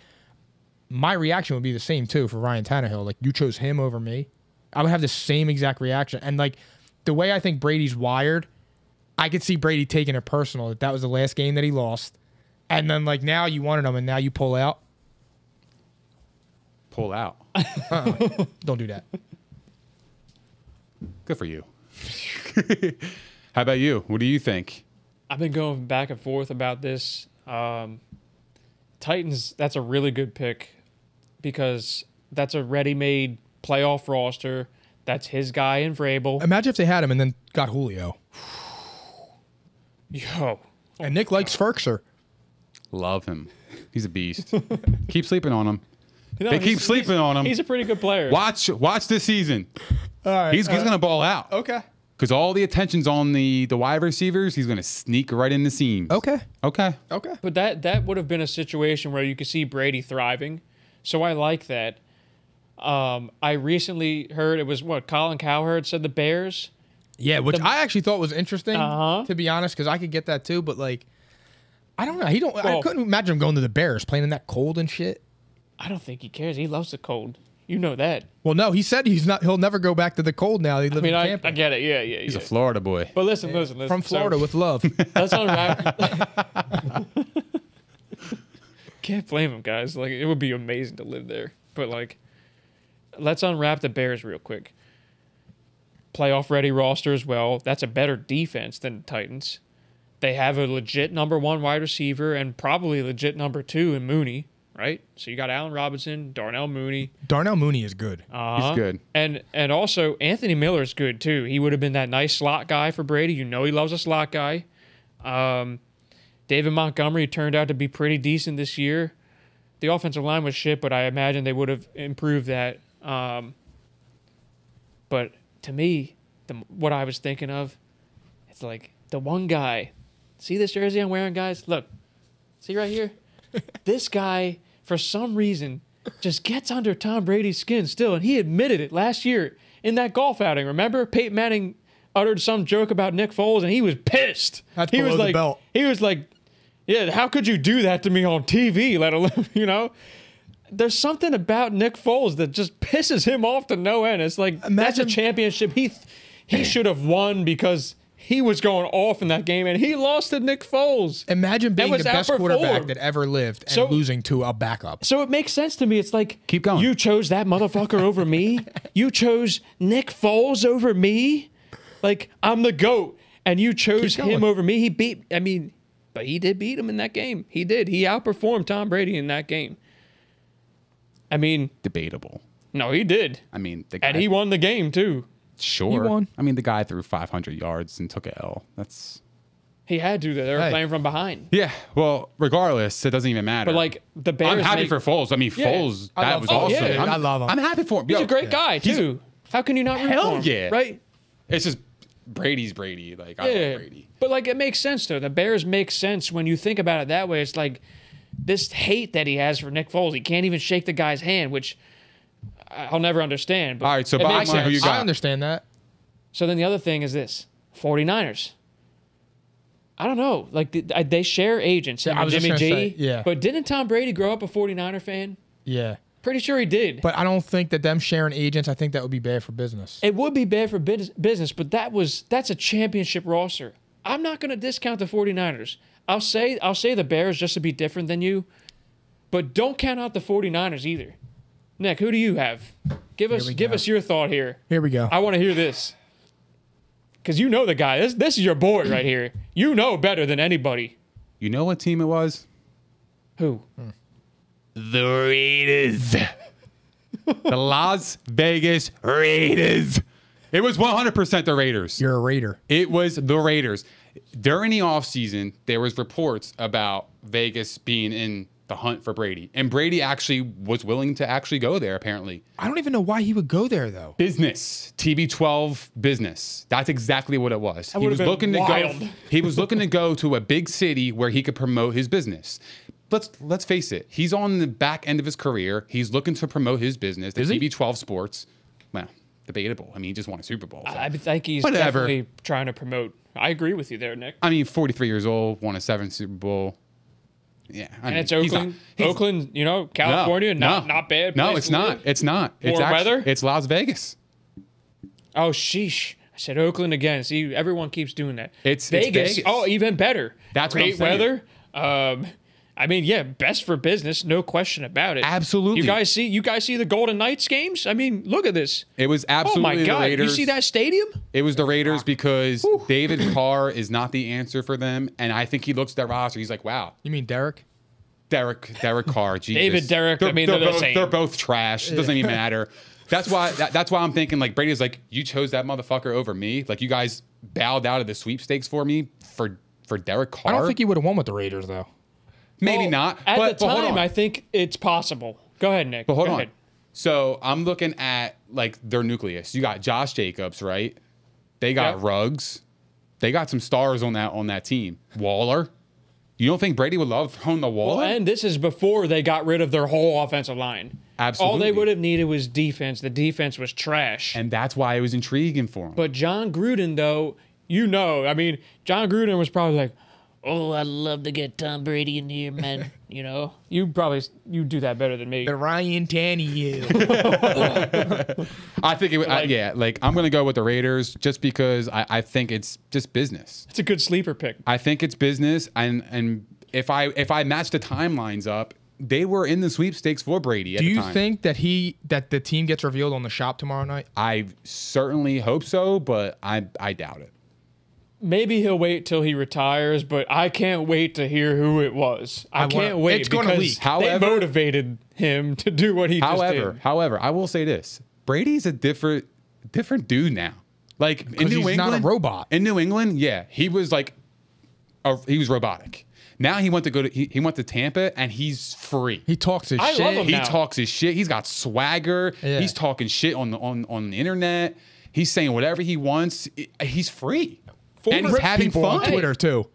my reaction would be the same, too, for Ryan Tannehill. Like, you chose him over me. I would have the same exact reaction. And, like, the way I think Brady's wired, I could see Brady taking it personal that that was the last game that he lost, and then like now you wanted him, and now you pull out. Pull out. Uh-uh. Don't do that. Good for you. How about you? What do you think? I've been going back and forth about this. Um, Titans. That's a really good pick because that's a ready-made playoff roster. That's his guy in Vrabel. Imagine if they had him and then got Julio. Yo. And Nick likes Ferkser. Love him. He's a beast. Keep sleeping on him. No, they keep sleeping on him. He's a pretty good player. Watch watch this season. All right, he's uh, he's going to ball out. Okay. Because all the attention's on the, the wide receivers. He's going to sneak right in the seams. Okay. Okay. Okay. But that, that would have been a situation where you could see Brady thriving. So I like that. Um, I recently heard it was what Colin Cowherd said the Bears Yeah, which the, I actually thought was interesting, uh-huh. to be honest, because I could get that too. But like, I don't know. He don't. Well, I couldn't imagine him going to the Bears playing in that cold and shit. I don't think he cares. He loves the cold. You know that. Well, no, he said he's not. He'll never go back to the cold now. He lives I mean, in Tampa. I, I get it. Yeah, yeah. He's yeah. a Florida boy. But listen, yeah. listen, listen. From Florida so, with love. That's all right. Can't blame him, guys. Like, it would be amazing to live there. But like, let's unwrap the Bears real quick. Playoff ready roster as well. That's a better defense than the Titans. They have a legit number one wide receiver and probably legit number two in Mooney. Right, so you got Allen Robinson, Darnell Mooney. Darnell Mooney is good. Uh-huh. He's good, and and also Anthony Miller is good too. He would have been that nice slot guy for Brady. You know he loves a slot guy. Um, David Montgomery turned out to be pretty decent this year. The offensive line was shit, but I imagine they would have improved that. Um, but to me, the, what I was thinking of, it's like the one guy. See this jersey I'm wearing, guys? Look, see right here. This guy, for some reason, just gets under Tom Brady's skin still, and he admitted it last year in that golf outing. Remember, Peyton Manning uttered some joke about Nick Foles, and he was pissed. That's he below was the like, belt. He was like, "Yeah, how could you do that to me on T V? Let alone, you know." There's something about Nick Foles that just pisses him off to no end. It's like Imagine. that's a championship he th he should have won because he was going off in that game, and he lost to Nick Foles. Imagine being the best quarterback that ever lived and so, losing to a backup. So it makes sense to me. It's like, keep going. You chose that motherfucker over me. You chose Nick Foles over me. Like, I'm the GOAT, and you chose him over me. He beat, I mean, but he did beat him in that game. He did. He outperformed Tom Brady in that game. I mean. Debatable. No, he did. I mean. The guy, and he won the game, too. Sure. He won. I mean, the guy threw five hundred yards and took an L. That's he had to. They were hey. playing from behind. Yeah. Well, regardless, it doesn't even matter. But like the Bears, I'm happy make... for Foles. I mean, yeah. Foles. I that was Foles. awesome. Yeah. I love him. I'm happy for him. He's Yo, a great yeah. guy too. He's... How can you not? Hell root for him, yeah. Right. It's just Brady's Brady. Like I yeah. love Brady. But like it makes sense though. The Bears make sense when you think about it that way. It's like this hate that he has for Nick Foles. He can't even shake the guy's hand, which. I'll never understand. But all right, so I, who you got. I understand that. So then the other thing is this: forty-niners. I don't know. Like they, they share agents. Yeah, I was Jimmy G. Say, yeah. But didn't Tom Brady grow up a forty-niner fan? Yeah. Pretty sure he did. But I don't think that them sharing agents, I think that would be bad for business. It would be bad for business, but that was that's a championship roster. I'm not going to discount the forty-niners. I'll say I'll say the Bears just to be different than you, but don't count out the forty-niners either. Nick, who do you have? Give us give us your thought here. Here we go. I want to hear this. Because you know the guy. This, this is your boy right here. You know better than anybody. You know what team it was? Who? Hmm. The Raiders. The Las Vegas Raiders. It was one hundred percent the Raiders. You're a Raider. It was the Raiders. During the offseason, there was reports about Vegas being in the hunt for Brady, and Brady actually was willing to actually go there. Apparently, I don't even know why he would go there though. Business, T B twelve business. That's exactly what it was. He was looking to go. He was looking to go to a big city where he could promote his business. Let's let's face it. He's on the back end of his career. He's looking to promote his business. The T B twelve sports. Well, debatable. I mean, he just won a Super Bowl. So. I think he's Whatever. definitely trying to promote. I agree with you there, Nick. I mean, forty-three years old, won a seventh Super Bowl. Yeah, I and mean, it's Oakland. He's not, he's, Oakland, you know, California, no, not no, not bad. No, it's not. It's not. It's actually, weather. It's Las Vegas. Oh, sheesh! I said Oakland again. See, everyone keeps doing that. It's Vegas. It's Vegas. Oh, even better. That's great what I'm weather. Um, I mean, yeah, best for business, no question about it. Absolutely. You guys see, you guys see the Golden Knights games? I mean, look at this. It was absolutely. Oh my God! The Raiders. You see that stadium? It was the Raiders because Whew. David Carr is not the answer for them, and I think he looks at that roster. He's like, wow. You mean Derek? Derek, Derek Carr. Jesus. David, Derek. They're, I mean, they're, they're, both, the they're both trash. It doesn't even matter. That's why. That, that's why I'm thinking like Brady's like, you chose that motherfucker over me. Like you guys bowed out of the sweepstakes for me for for Derek Carr. I don't think he would have won with the Raiders though. Maybe well, not. At but, the but time, I think it's possible. Go ahead, Nick. But hold Go on. Ahead. So I'm looking at like their nucleus. You got Josh Jacobs, right? They got yep. Ruggs. They got some stars on that on that team. Waller. You don't think Brady would love throwing the Waller? Well, and this is before they got rid of their whole offensive line. Absolutely. All they would have needed was defense. The defense was trash. And that's why it was intriguing for him. But John Gruden, though, you know, I mean, John Gruden was probably like, oh, I'd love to get Tom Brady in here, man. You know, you probably you do that better than me. The Ryan Tannehill. I think it. Like, I, yeah, like I'm gonna go with the Raiders just because I, I think it's just business. It's a good sleeper pick. I think it's business, and and if I if I match the timelines up, they were in the sweepstakes for Brady at the time. Do you think that he that the team gets revealed on the shop tomorrow night? I certainly hope so, but I I doubt it. Maybe he'll wait till he retires, but I can't wait to hear who it was. I, I can't wanna, wait it's because gonna leak. However, they motivated him to do what he however, just did. However, I will say this. Brady's a different different dude now. Like in New he's England, not a robot. In New England, yeah, he was like a, he was robotic. Now he went to go to he, he went to Tampa and he's free. He talks his I shit. Love him he now. talks his shit. He's got swagger. Yeah. He's talking shit on the on on the internet. He's saying whatever he wants. He's free. And he's having fun on Twitter too.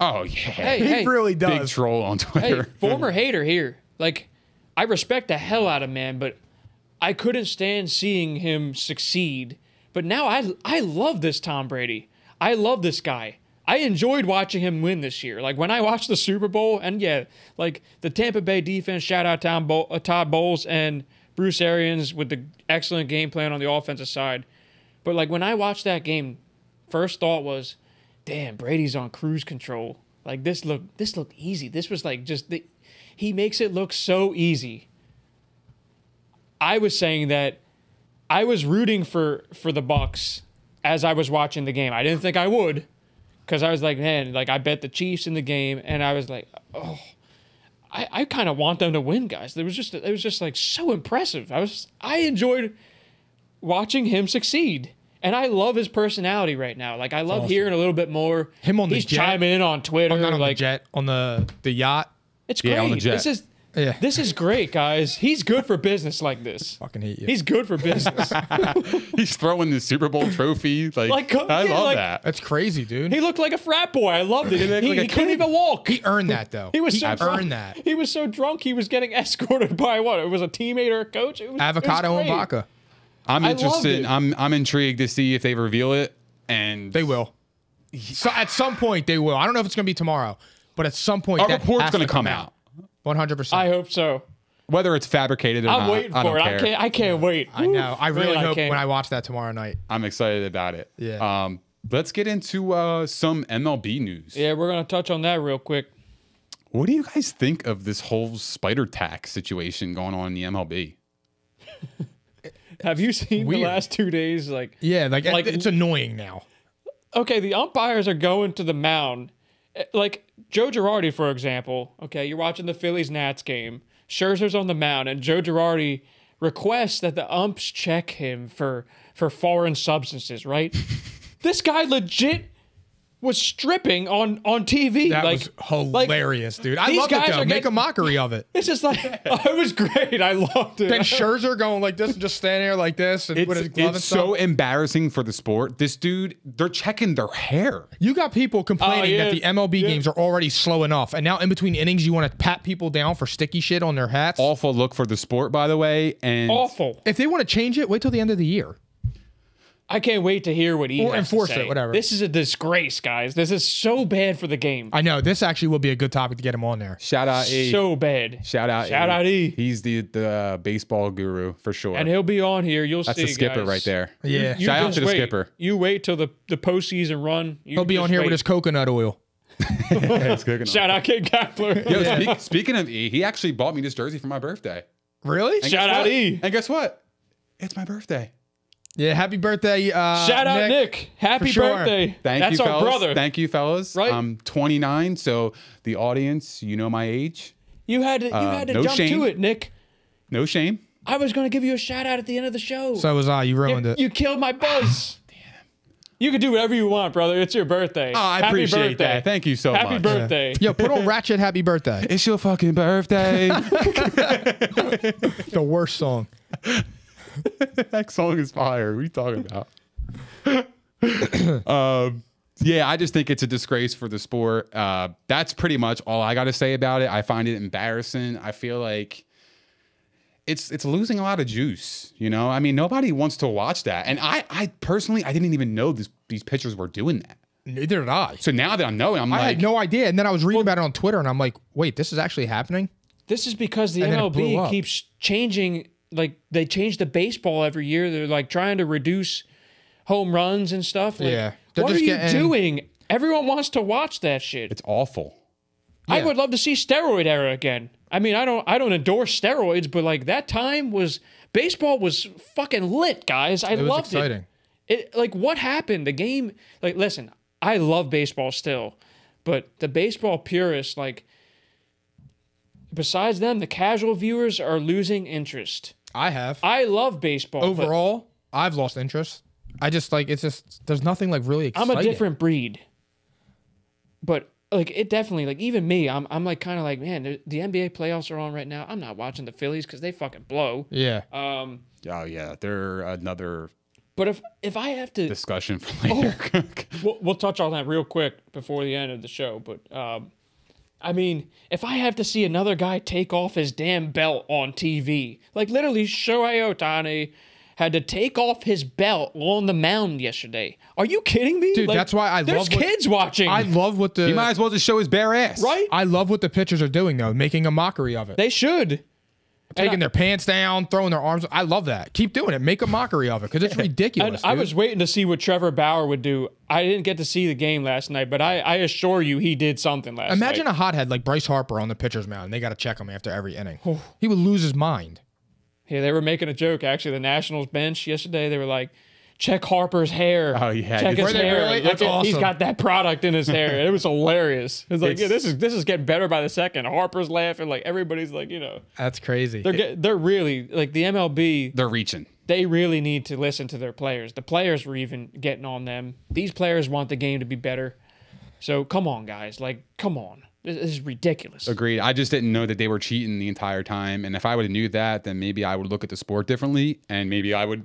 Oh yeah, hey, he hey, really does. Big troll on Twitter. Hey, former hater here. Like, I respect the hell out of man, but I couldn't stand seeing him succeed. But now I I love this Tom Brady. I love this guy. I enjoyed watching him win this year. Like when I watched the Super Bowl, and yeah, like the Tampa Bay defense. Shout out Tom Bo- uh, Todd Bowles and Bruce Arians with the excellent game plan on the offensive side. But like when I watched that game, first thought was, damn, Brady's on cruise control. Like this looked, this looked easy. This was like just the, he makes it look so easy. I was saying that I was rooting for for the Bucks as I was watching the game. I didn't think I would, because I was like, man, like I bet the Chiefs in the game, and I was like, oh, I, I kind of want them to win, guys. There was just it was just like so impressive. I was I enjoyed watching him succeed. And I love his personality right now. Like I love awesome. hearing a little bit more. Him on the He's jet. He's chiming in on Twitter. Oh, not on like, the jet. On the, the yacht. It's great. Yeah, on the jet. This is yeah. this is great, guys. He's good for business like this. I fucking hate you. He's good for business. He's throwing the Super Bowl trophy. Like, like I yeah, love like, that. That's crazy, dude. He looked like a frat boy. I loved it. He, like he couldn't even walk. He earned that though. He was he so drunk. earned that. He was so drunk. He was getting escorted by what? It was a teammate or a coach. It was, Avocado it was and vodka. I'm interested. I'm I'm intrigued to see if they reveal it, and they will. So at some point they will. I don't know if it's going to be tomorrow, but at some point a report's going to come out. one hundred percent. I hope so. Whether it's fabricated or not, I'm waiting for it. I can't. I can't wait. I know. I really hope when I watch that tomorrow night. I'm excited about it. Yeah. Um. Let's get into uh some M L B news. Yeah, we're gonna touch on that real quick. What do you guys think of this whole spider tax situation going on in the M L B? Have you seen Weird. the last two days? Like, yeah, like, like it's annoying now. Okay, the umpires are going to the mound. Like Joe Girardi, for example. Okay, you're watching the Phillies-Nats game. Scherzer's on the mound, and Joe Girardi requests that the umps check him for for foreign substances. Right? This guy legit was stripping on on T V. That like, was hilarious, like, dude. I love it though. Make getting, a mockery of it. It's just like oh, it was great. I loved it. Then Scherzer going like this and just standing there like this and it's, with his glove it's and so embarrassing for the sport. This dude, they're checking their hair. You got people complaining oh, yeah. that the M L B yeah. games are already slow enough, and now in between innings you want to pat people down for sticky shit on their hats. Awful look for the sport, by the way. And awful. If they want to change it, wait till the end of the year. I can't wait to hear what he or has enforce to say. It, whatever. This is a disgrace, guys. This is so bad for the game. I know. This actually will be a good topic to get him on there. Shout out E. So bad. Shout out Shout E. out E. He's the, the baseball guru for sure. And he'll be on here. You'll That's see, That's the skipper guys. right there. Yeah. You, you Shout out to the wait. skipper. You wait till the, the postseason run. You he'll be on here wait. with his coconut oil. Shout oil. out Kid Kapler. Yo, yeah. speak, speaking of E, he actually bought me this jersey for my birthday. Really? And Shout out what? E. And guess what? It's my birthday. Yeah, happy birthday, uh, Shout out Nick. Nick. Happy sure. birthday. Thank That's you, fellas. Our brother. Thank you, fellas. Right? I'm twenty-nine, so the audience, you know my age. You had to, you uh, had to no jump shame. to it, Nick. No shame. I was going to give you a shout out at the end of the show. So was I. You ruined you, it. You killed my buzz. Damn. You can do whatever you want, brother. It's your birthday. Oh, I happy appreciate birthday. that. Thank you so happy much. Happy birthday. Yeah. Yo, put on Ratchet Happy Birthday. It's your fucking birthday. The worst song. That song is fire. What are you talking about? um, yeah, I just think it's a disgrace for the sport. Uh, that's pretty much all I got to say about it. I find it embarrassing. I feel like it's it's losing a lot of juice, you know? I mean, nobody wants to watch that. And I, I personally, I didn't even know this, these pitchers were doing that. Neither did I. So now that I'm knowing, I'm I like... I had no idea. And then I was reading well, about it on Twitter, and I'm like, wait, this is actually happening? This is because the M L B keeps changing. Like, they change the baseball every year. They're, like, trying to reduce home runs and stuff. Like, yeah. They're what are you getting... doing? Everyone wants to watch that shit. It's awful. Yeah. I would love to see steroid era again. I mean, I don't I don't endorse steroids, but, like, that time was... Baseball was fucking lit, guys. I it loved was exciting. It. It. Like, what happened? The game... Like, listen... I love baseball still, but the baseball purists, like, besides them, the casual viewers are losing interest. I have. I love baseball. Overall, I've lost interest. I just, like, it's just, there's nothing, like, really exciting. I'm a different breed. But, like, it definitely, like, even me, I'm, I'm like, kind of like, man, the, the N B A playoffs are on right now. I'm not watching the Phillies because they fucking blow. Yeah. Um. Oh, yeah. They're another... But if if I have to... Discussion for later. Oh, we'll, we'll touch on that real quick before the end of the show. But, um, I mean, if I have to see another guy take off his damn belt on T V, like literally Shohei Ohtani had to take off his belt on the mound yesterday. Are you kidding me? Dude, like, that's why I love... There's kids what, watching. I love what the... He might as well just show his bare ass. Right? I love what the pitchers are doing, though, making a mockery of it. They should. Taking I, their pants down, throwing their arms. I love that. Keep doing it. Make a mockery of it because it's ridiculous. I, I was waiting to see what Trevor Bauer would do. I didn't get to see the game last night, but I, I assure you he did something last Imagine night. Imagine a hothead like Bryce Harper on the pitcher's mound. They got to check him after every inning. He would lose his mind. Yeah, they were making a joke, actually. The Nationals bench yesterday, they were like, check Harper's hair. Oh, yeah. Check his hair. Really? That's Look, awesome. He's got that product in his hair. It was hilarious. It's like, it's, yeah, this is this is getting better by the second. Harper's laughing. Like, everybody's like, you know. That's crazy. They're it, they're really, like, the M L B. They're reaching. They really need to listen to their players. The players were even getting on them. These players want the game to be better. So, come on, guys. Like, come on. This, this is ridiculous. Agreed. I just didn't know that they were cheating the entire time. And if I would have knew that, then maybe I would look at the sport differently. And maybe I would...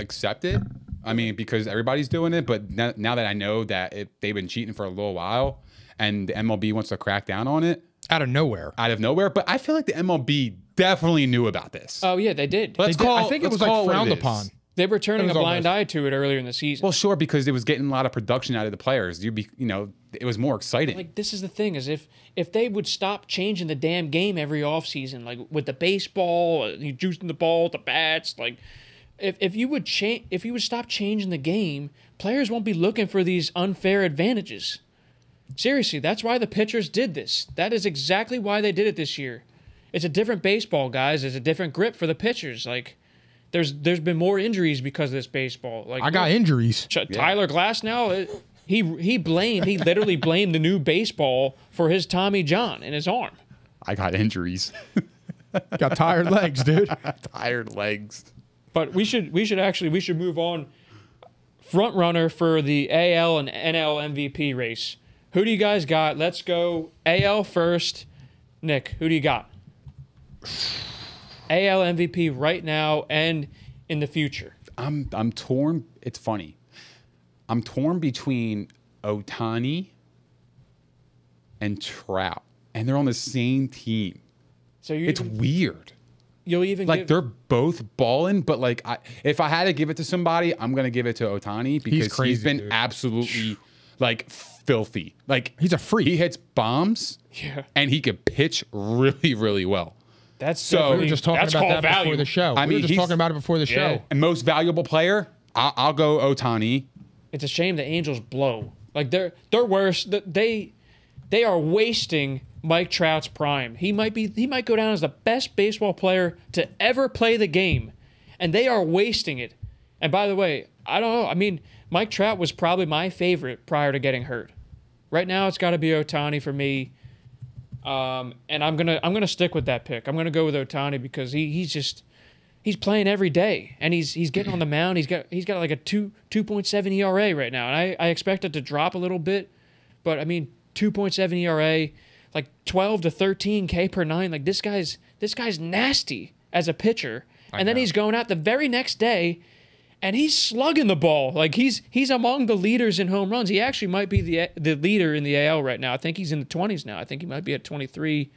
accept it. I mean, because everybody's doing it, but now, now that I know that it, they've been cheating for a little while and the M L B wants to crack down on it. Out of nowhere. Out of nowhere. But I feel like the M L B definitely knew about this. Oh, yeah, they did. Let's they call, did. I think it was like frowned upon. They were turning a blind eye to it earlier in the season. Well, sure, because it was getting a lot of production out of the players. You'd be, you know, it was more exciting. Like, this is the thing, is if if they would stop changing the damn game every offseason, like with the baseball, you juicing the ball, the bats, like... If if you would change, if you would stop changing the game, players won't be looking for these unfair advantages. Seriously, that's why the pitchers did this. That is exactly why they did it this year. It's a different baseball, guys. It's a different grip for the pitchers. Like, there's there's been more injuries because of this baseball. Like, I got injuries. Ch yeah. Tyler Glasnow, he he blamed he literally blamed the new baseball for his Tommy John in his arm. I got injuries. Got tired legs, dude. Tired legs. But we should we should actually we should move on. Front runner for the A L and N L M V P race. Who do you guys got? Let's go A L first. Nick, who do you got? A L M V P right now and in the future. I'm I'm torn. It's funny. I'm torn between Ohtani and Trout, and they're on the same team. So you, it's weird. You'll even like give... they're both balling, but like I, if I had to give it to somebody, I'm gonna give it to Ohtani because he's, crazy, he's been dude. absolutely like filthy. Like he's a freak. He hits bombs, yeah, and he could pitch really, really well. That's so. We were just talking about that value. before the show. I mean, we were just he's, talking about it before the yeah. show. And most valuable player, I, I'll go Ohtani. It's a shame the Angels blow. Like they're they're worse. They they are wasting Mike Trout's prime. He might be he might go down as the best baseball player to ever play the game, and they are wasting it. And by the way, I don't know. I mean, Mike Trout was probably my favorite prior to getting hurt. Right now, it's got to be Ohtani for me. Um, and I'm gonna I'm gonna stick with that pick. I'm gonna go with Ohtani because he he's just he's playing every day, and he's he's getting on the mound. He's got he's got like a two two point seven E R A right now, and I I expect it to drop a little bit, but I mean two point seven E R A. Like twelve to thirteen K per nine. Like this guy's this guy's nasty as a pitcher. And then he's going out the very next day and he's slugging the ball. Like he's he's among the leaders in home runs. He actually might be the the leader in the A L right now. I think he's in the twenties now. I think he might be at twenty-three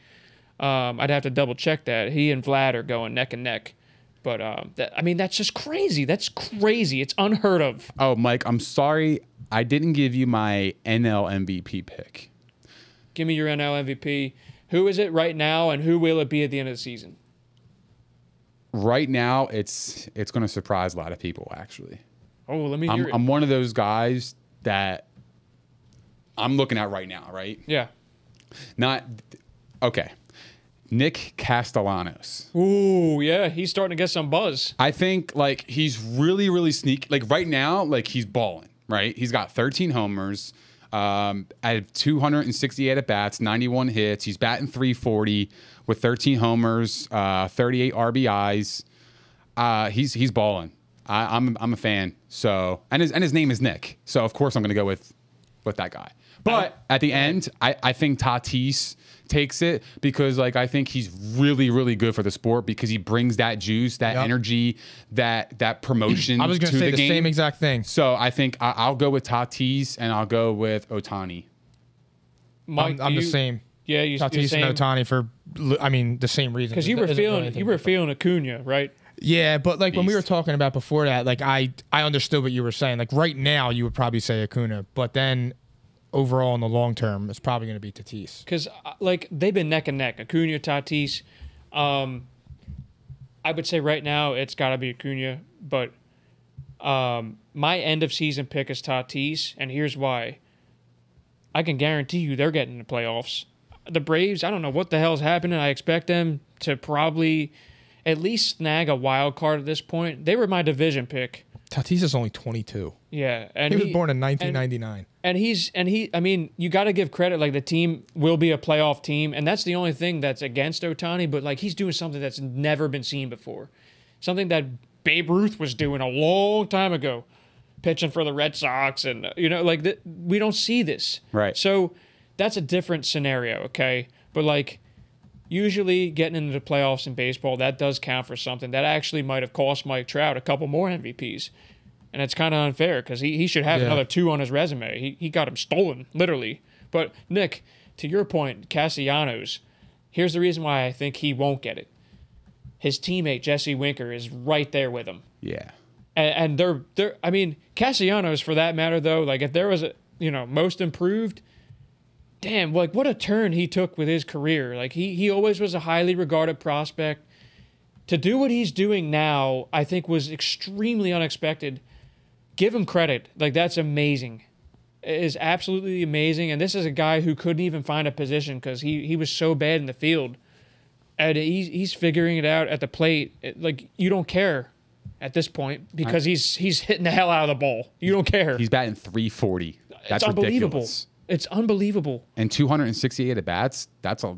Um, I'd have to double check that. He and Vlad are going neck and neck. But, um, that, I mean, that's just crazy. That's crazy. It's unheard of. Oh, Mike, I'm sorry. I didn't give you my N L M V P pick. Give me your N L M V P. Who is it right now, and who will it be at the end of the season? Right now, it's it's going to surprise a lot of people, actually. Oh, let me hear I'm, it. I'm one of those guys that I'm looking at right now, right? Yeah. Not – okay. Nick Castellanos. Ooh, yeah. He's starting to get some buzz. I think, like, he's really, really sneaky. Like, right now, like, he's balling, right? He's got thirteen homers. Um, I have two hundred sixty-eight at bats, ninety-one hits. He's batting three forty with thirteen homers, uh, thirty-eight R B Is. Uh, he's he's balling. I, I'm I'm a fan. So and his and his name is Nick. So of course I'm gonna go with with that guy. But at the end, I I think Tatis takes it because like I think he's really really good for the sport because he brings that juice, that yep. energy, that that promotion. I was going to say the, the same exact thing. So I think I, I'll go with Tatis and I'll go with Ohtani. Mike, I'm, I'm you, the same. Yeah, you Tatis same. and Ohtani for I mean the same reason. Because you were feeling you were feeling Acuna, right? Yeah, but like Beast. when we were talking about before that, like I I understood what you were saying. Like right now, you would probably say Acuna, but then. Overall, in the long term, it's probably going to be Tatis. Because, like, they've been neck and neck. Acuna, Tatis. Um, I would say right now it's got to be Acuna. But um, my end-of-season pick is Tatis, and here's why. I can guarantee you they're getting the playoffs. The Braves, I don't know what the hell's happening. I expect them to probably at least snag a wild card at this point. They were my division pick. Tatis is only twenty-two. Yeah, and he was he, born in nineteen ninety-nine. And, and he's and he. I mean, you got to give credit. Like the team will be a playoff team, and that's the only thing that's against Ohtani. But like he's doing something that's never been seen before, something that Babe Ruth was doing a long time ago, pitching for the Red Sox, and you know, like the, we don't see this. Right. So that's a different scenario. Okay, but like. Usually getting into the playoffs in baseball, that does count for something. That actually might have cost Mike Trout a couple more M V Ps. And it's kind of unfair because he, he should have yeah. another two on his resume. He, he got him stolen, literally. But, Nick, to your point, Castellanos, here's the reason why I think he won't get it. His teammate, Jesse Winker, is right there with him. Yeah. And, and they're, they're, I mean, Castellanos, for that matter, though, like if there was a, you know, most improved, damn, like what a turn he took with his career. Like he he always was a highly regarded prospect. To do what he's doing now, I think was extremely unexpected. Give him credit. Like that's amazing. It is absolutely amazing. And this is a guy who couldn't even find a position because he he was so bad in the field. And he's he's figuring it out at the plate. It, like you don't care at this point because I, he's he's hitting the hell out of the ball. You don't care. He's batting three forty. That's unbelievable. Ridiculous. It's unbelievable. And two hundred sixty-eight at bats, that's a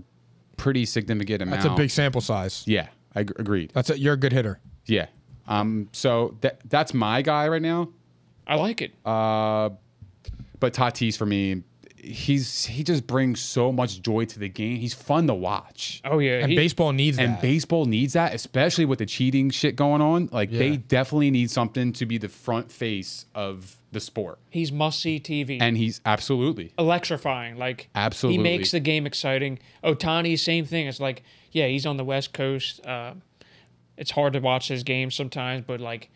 pretty significant amount. That's a big sample size. Yeah, I agreed. That's a, you're a good hitter. Yeah. Um. So that that's my guy right now. I like it. Uh, but Tatis for me, he's he just brings so much joy to the game. He's fun to watch. Oh yeah. And he, baseball needs and that. And baseball needs that, especially with the cheating shit going on. Like yeah. they definitely need something to be the front face of the sport. He's must-see T V. And he's absolutely electrifying. Like absolutely, he makes the game exciting. Ohtani, same thing. It's like, yeah, he's on the West Coast. Uh, it's hard to watch his game sometimes, but like,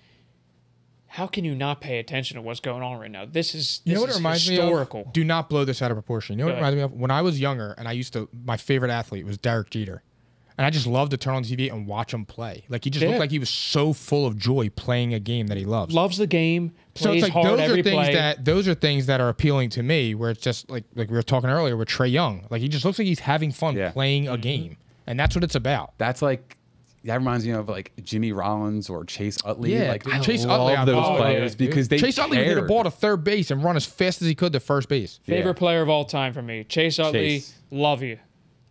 how can you not pay attention to what's going on right now? This is this you know what is it reminds historical. Me of? Do not blow this out of proportion. You know what it reminds me of? When I was younger, and I used to, my favorite athlete was Derek Jeter. And I just loved to turn on T V and watch him play. Like, he just yeah. looked like he was so full of joy playing a game that he loves. Loves the game, plays so it's like hard those are things play. That Those are things that are appealing to me, where it's just, like like we were talking earlier with Trae Young. Like, he just looks like he's having fun yeah. playing a game. And that's what it's about. That's like, that reminds me of, like, Jimmy Rollins or Chase Utley. Yeah, like, I Chase love Utley, I those oh, players yeah, because they Chase cared. Utley would hit a ball to third base and run as fast as he could to first base. Favorite yeah. player of all time for me. Chase Utley, Chase. Love you.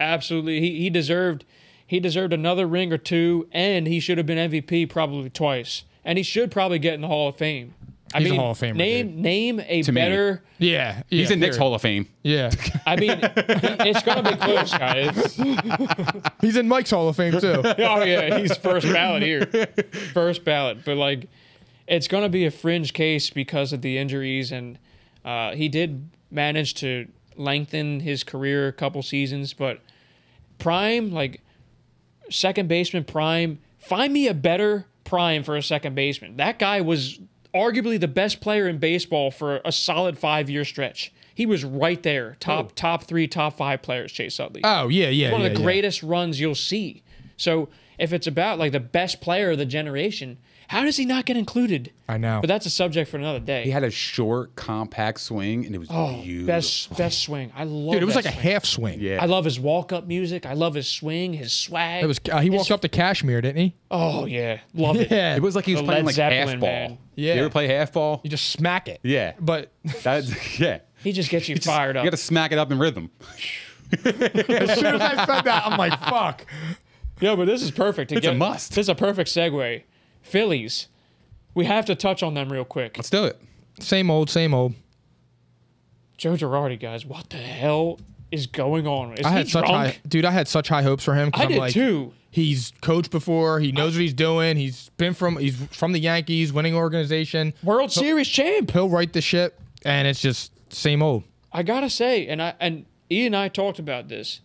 Absolutely. He, he deserved... He deserved another ring or two, and he should have been M V P probably twice. And he should probably get in the Hall of Fame. I He's mean, a Hall of Famer. Name, dude. name a to better. Me. Yeah. yeah. He's in Nick's Hall of Fame. Yeah. I mean, it's going to be close, guys. He's in Mike's Hall of Fame, too. Oh, yeah. He's first ballot here. First ballot. But, like, it's going to be a fringe case because of the injuries. And uh, he did manage to lengthen his career a couple seasons, but prime, like second baseman prime, find me a better prime for a second baseman. That guy was arguably the best player in baseball for a solid five-year stretch. He was right there, top oh. top three, top five players, Chase Utley. Oh, yeah, yeah, One yeah, of the yeah. greatest runs you'll see. So if it's about, like, the best player of the generation, how does he not get included? I know. But that's a subject for another day. He had a short, compact swing, and it was oh, beautiful. Best, best swing. I love Dude, it was like swing. a half swing. Yeah. I love his walk-up music. I love his swing, his swag. It was, uh, he his walked up to Kashmir, didn't he? Oh, yeah. Love it. Yeah. It was like he was the playing, Led like, Zeppelin, half ball. Man. Yeah. You ever play half ball? You just smack it. Yeah. But that's, yeah. He just gets you just, fired up. You got to smack it up in rhythm. As soon as I said that, I'm like, fuck. Yeah, but this is perfect. To it's get, a must. This is a perfect segue. Phillies. We have to touch on them real quick. Let's do it. Same old, same old. Joe Girardi, guys. What the hell is going on? Is I he had drunk? Such high, dude, I had such high hopes for him. I I'm did, like, too. He's coached before. He knows what he's doing. He's been from, he's from the Yankees, winning organization. World he'll, Series champ. He'll right the ship, and it's just... Same old. I gotta say, and I and E and I talked about this.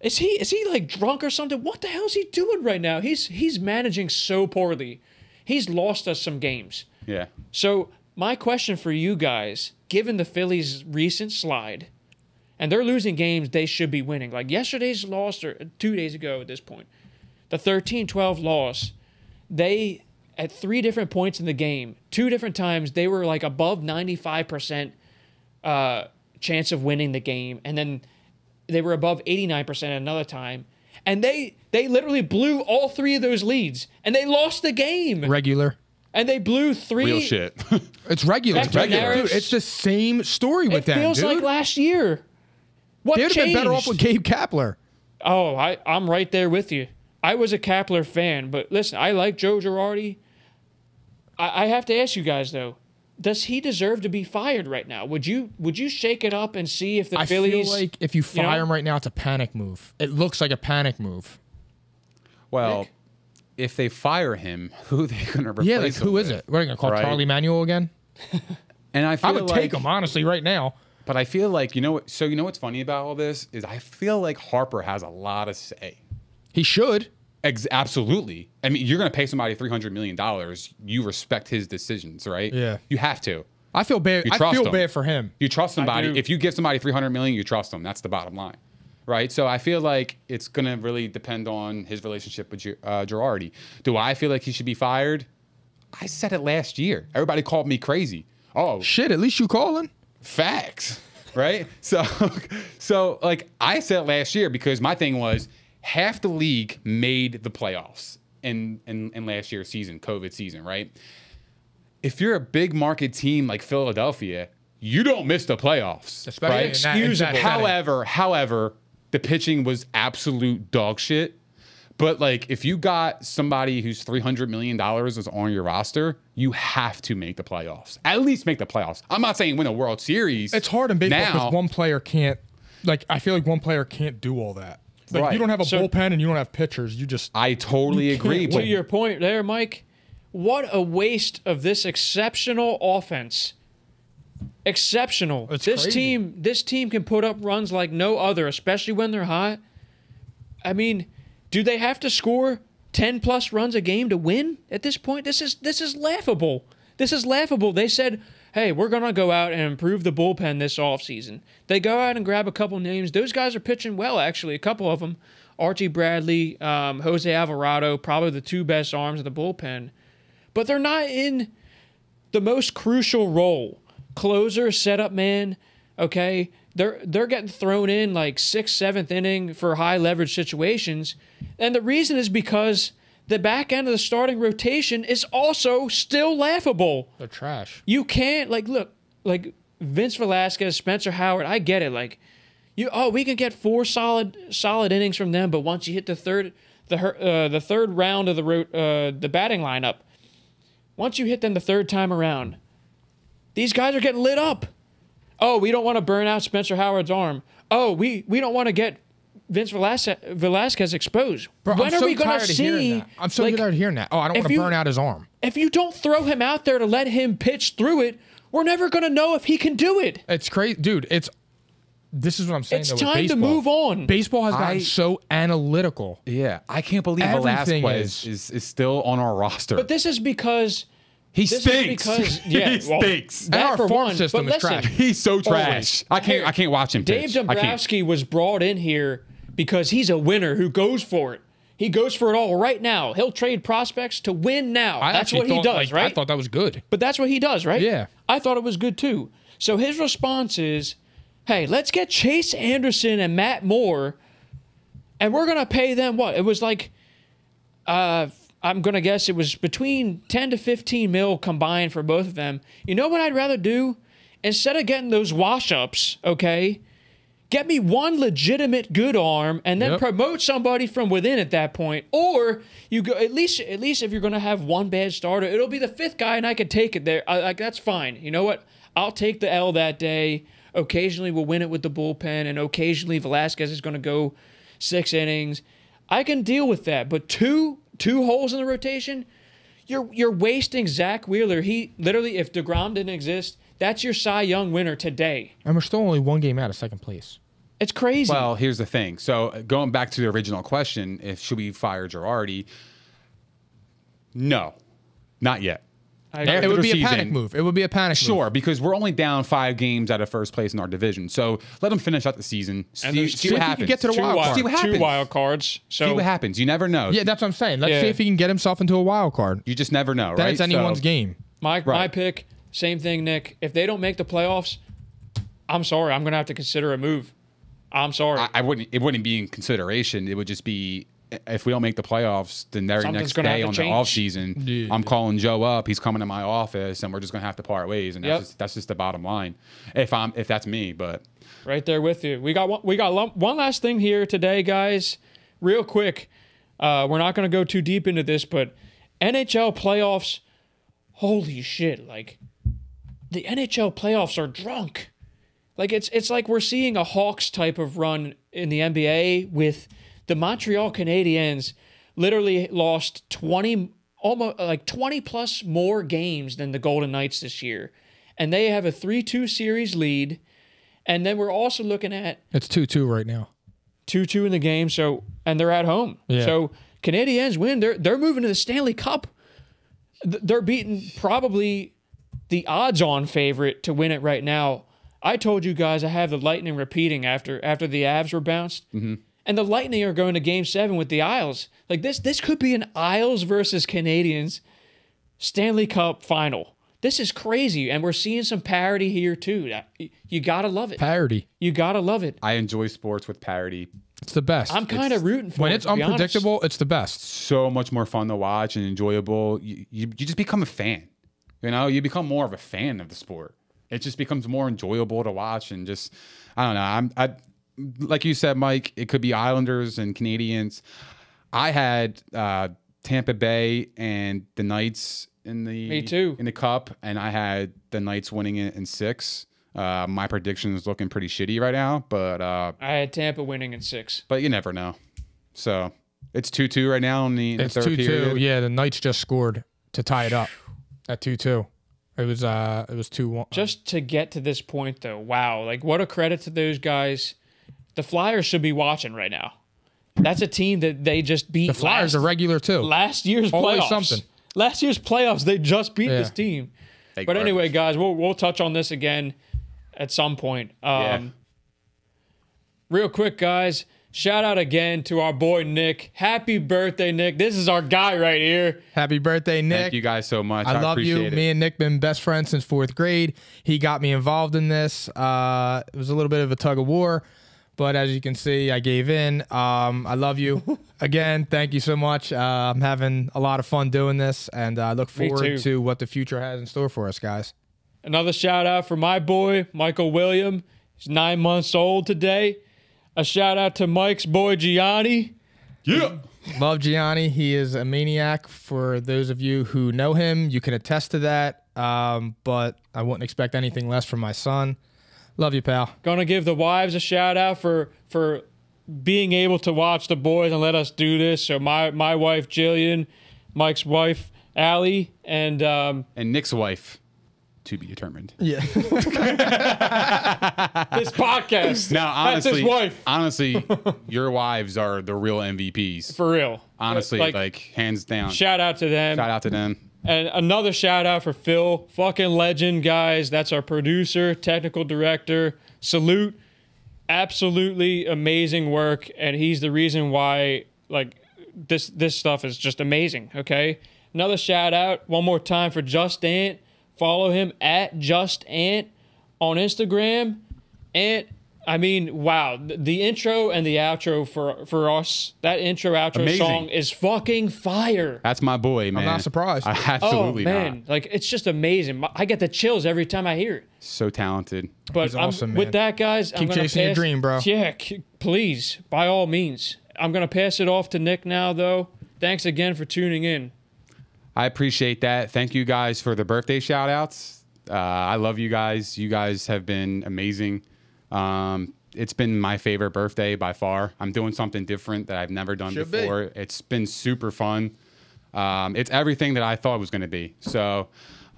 Is he is he like drunk or something? What the hell is he doing right now? He's he's managing so poorly. He's lost us some games. Yeah. So my question for you guys, given the Phillies' recent slide, and they're losing games they should be winning. Like yesterday's loss, or two days ago at this point, the thirteen twelve loss, they at three different points in the game, two different times, they were like above ninety-five percent. Uh, chance of winning the game, and then they were above eighty-nine percent another time, and they they literally blew all three of those leads, and they lost the game. Regular. And they blew three. Real shit. It's regular. It's regular. Dude, it's the same story with them. It feels like last year. What changed? They'd have been better off with Gabe Kapler. Oh, I I'm right there with you. I was a Kapler fan, but listen, I like Joe Girardi. I, I have to ask you guys though. Does he deserve to be fired right now? Would you would you shake it up and see if the I Phillies... I feel like if you fire you know, him right now, it's a panic move. It looks like a panic move. Well, Nick? If they fire him, who are they going to replace him Yeah, like, who with? is it? What, are they going to call right? Charlie Manuel again? and I, feel I would like, take him, honestly, right now. But I feel like, you know what... So you know what's funny about all this? Is I feel like Harper has a lot of say. He should. Ex absolutely. I mean, you're going to pay somebody three hundred million dollars. You respect his decisions, right? Yeah. You have to. I feel bad. You trust I feel him. bad for him. You trust somebody. If you give somebody three hundred million dollars, you trust them. That's the bottom line, right? So I feel like it's going to really depend on his relationship with uh, Girardi. Do I feel like he should be fired? I said it last year. Everybody called me crazy. Oh. Shit, at least you calling. Facts, right? so, so, like, I said it last year because my thing was, half the league made the playoffs in, in, in last year's season, COVID season, right? If you're a big market team like Philadelphia, you don't miss the playoffs. Especially right? Excusable. However, however, the pitching was absolute dog shit. But, like, if you got somebody who's three hundred million dollars is on your roster, you have to make the playoffs. At least make the playoffs. I'm not saying win a World Series. It's hard in baseball because one player can't – like, I feel like one player can't do all that. Like right. You don't have a so, bullpen and you don't have pitchers. You just I totally agree. To your point there, Mike, what a waste of this exceptional offense. Exceptional. It's this crazy. team this team can put up runs like no other, especially when they're hot. I mean, do they have to score ten plus runs a game to win at this point? This is this is laughable. This is laughable. They said, hey, we're going to go out and improve the bullpen this offseason. They go out and grab a couple names. Those guys are pitching well, actually, a couple of them. Archie Bradley, um, Jose Alvarado, probably the two best arms of the bullpen. But they're not in the most crucial role. Closer, setup man, okay? They're, they're getting thrown in like sixth, seventh inning for high-leverage situations. And the reason is because... the back end of the starting rotation is also still laughable. They're trash. You can't, like, look, like Vince Velasquez, Spencer Howard, I get it. Like, you, oh, we can get four solid solid innings from them, but once you hit the third the uh, the third round of the ro uh, the batting lineup, once you hit them the third time around, these guys are getting lit up. Oh, we don't want to burn out Spencer Howard's arm. Oh, we we don't want to get Vince Velasquez, Velasquez exposed. Bro, when I'm are so we going to see? I'm so like, tired of hearing that. Oh, I don't want to burn out his arm. If you don't throw him out there to let him pitch through it, we're never going to know if he can do it. It's crazy. Dude, it's This is what I'm saying. It's though, time with to move on. Baseball has gotten I, so analytical. Yeah, I can't believe Everything Velasquez is. Is, is still on our roster. But this is because he this stinks. Is because, yeah, he well, stinks. That our for farm one, system is listen, trash. He's so trash. Always. I can't. Here, I can't watch him. Dave pitch. Dombrowski was brought in here because he's a winner who goes for it. He goes for it all right now. He'll trade prospects to win now. I that's what thought, he does, like, right? I thought that was good. But that's what he does, right? Yeah. I thought it was good too. So his response is, hey, let's get Chase Anderson and Matt Moore, and we're going to pay them what? It was like, uh, I'm going to guess it was between ten to fifteen mil combined for both of them. You know what I'd rather do? Instead of getting those wash-ups, okay, get me one legitimate good arm and then yep. promote somebody from within at that point. Or you go at least at least if you're going to have one bad starter, it'll be the fifth guy and I could take it there. I, like that's fine. You know what? I'll take the L that day. Occasionally we'll win it with the bullpen, and occasionally Velasquez is going to go six innings. I can deal with that. But two two holes in the rotation, you're you're wasting Zach Wheeler. He literally, if DeGrom didn't exist, that's your Cy Young winner today. And we're still only one game out of second place. It's crazy. Well, here's the thing. So going back to the original question, if should we fire Girardi? No, not yet. It would be season, a panic move. It would be a panic sure, move. Sure, because we're only down five games out of first place in our division. So let them finish out the season. See, and see what happens. Get to the two wild, wild, see what happens. Two wild cards. So. See what happens. You never know. Yeah, that's what I'm saying. Let's yeah. see if he can get himself into a wild card. You just never know, right? That is anyone's so, game. My, right. my pick, same thing, Nick. If they don't make the playoffs, I'm sorry. I'm going to have to consider a move. I'm sorry. I, I wouldn't. It wouldn't be in consideration. It would just be... If we don't make the playoffs, then the next day on the offseason, yeah, I'm yeah. calling Joe up. He's coming to my office, and we're just going to have to part ways. And yep. that's, just, that's just the bottom line. If I'm, if that's me, but right there with you. We got one, we got one last thing here today, guys. Real quick, uh, we're not going to go too deep into this, but N H L playoffs. Holy shit! Like the N H L playoffs are drunk. Like it's it's like we're seeing a Hawks type of run in the N B A with. The Montreal Canadiens literally lost twenty, almost like twenty plus more games than the Golden Knights this year, and they have a three two series lead. And then we're also looking at it's two two right now, two two in the game. So and they're at home. Yeah. So Canadiens win. They're they're moving to the Stanley Cup. They're beating probably the odds-on favorite to win it right now. I told you guys I have the Lightning repeating after after the Avs were bounced. Mm-hmm. And the Lightning are going to Game Seven with the Isles. Like this, this could be an Isles versus Canadiens Stanley Cup final. This is crazy, and we're seeing some parody here too. You gotta love it. Parody. You gotta love it. I enjoy sports with parody. It's the best. I'm kind of rooting for it. When it's unpredictable, it's the best. So much more fun to watch and enjoyable. You, you you just become a fan. You know, you become more of a fan of the sport. It just becomes more enjoyable to watch and just I don't know. I'm I. Like you said, Mike, it could be Islanders and Canadiens. I had uh, Tampa Bay and the Knights in the Me too. in the Cup, and I had the Knights winning it in six. Uh, my prediction is looking pretty shitty right now, but uh, I had Tampa winning in six. But you never know. So it's two two right now in the, in it's the third two, period. Two. Yeah, the Knights just scored to tie it up at two two. It was uh, it was two one. Just to get to this point, though, wow! Like what a credit to those guys. The Flyers should be watching right now. That's a team that they just beat. The Flyers last, are regular too. Last year's Always playoffs. Something. Last year's playoffs, they just beat yeah. this team. They but garbage. Anyway, guys, we'll we'll touch on this again at some point. Um, yeah. Real quick, guys, shout out again to our boy Nick. Happy birthday, Nick! This is our guy right here. Happy birthday, Nick! Thank you guys so much. I, I love you. It. Me and Nick been best friends since fourth grade. He got me involved in this. Uh, it was a little bit of a tug of war. But as you can see, I gave in. Um, I love you. Again, thank you so much. Uh, I'm having a lot of fun doing this, and I uh, look forward to what the future has in store for us, guys. Another shout-out for my boy, Michael William. He's nine months old today. A shout-out to Mike's boy, Gianni. Yeah. Love Gianni. He is a maniac. For those of you who know him, you can attest to that. Um, but I wouldn't expect anything less from my son. Love you, pal. Gonna give the wives a shout out for for being able to watch the boys and let us do this. So my my wife Jillian, Mike's wife Allie, and um, and Nick's wife to be determined. Yeah. This podcast. No, honestly, that's his wife. Honestly, your wives are the real M V Ps. For real. Honestly, like, like hands down. Shout out to them. Shout out to them. And another shout out for Phil, fucking legend, guys. That's our producer, technical director. Salute. Absolutely amazing work, and he's the reason why like this this stuff is just amazing. Okay, another shout out one more time for Just Ant. Follow him at Just Ant on Instagram. And I mean, wow, the intro and the outro for for us, that intro outro amazing. Song is fucking fire. That's my boy, man. I'm not surprised. I, absolutely oh, man. Not. Like, it's just amazing. I get the chills every time I hear it. So talented. But he's awesome, man. With that, guys, keep I'm gonna chasing pass, your dream, bro. Yeah, please, by all means. I'm gonna pass it off to Nick now, though. Thanks again for tuning in. I appreciate that. Thank you guys for the birthday shout outs. Uh, I love you guys. You guys have been amazing. Um, it's been my favorite birthday by far. I'm doing something different that I've never done Should before. Be. It's been super fun. Um, it's everything that I thought it was going to be. So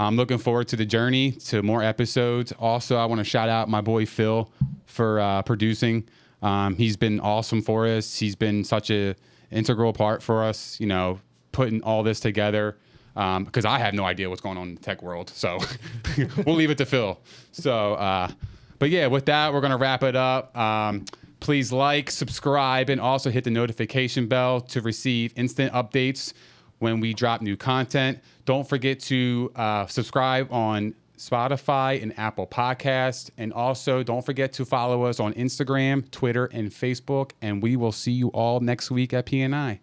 I'm looking forward to the journey, to more episodes. Also, I want to shout out my boy Phil for uh, producing. Um, he's been awesome for us. He's been such an integral part for us, you know, putting all this together. Um, because I have no idea what's going on in the tech world. So we'll leave it to Phil. So, uh, but yeah, with that, we're going to wrap it up. Um, please like, subscribe, and also hit the notification bell to receive instant updates when we drop new content. Don't forget to uh, subscribe on Spotify and Apple Podcasts. And also, don't forget to follow us on Instagram, Twitter, and Facebook. And we will see you all next week at P N I.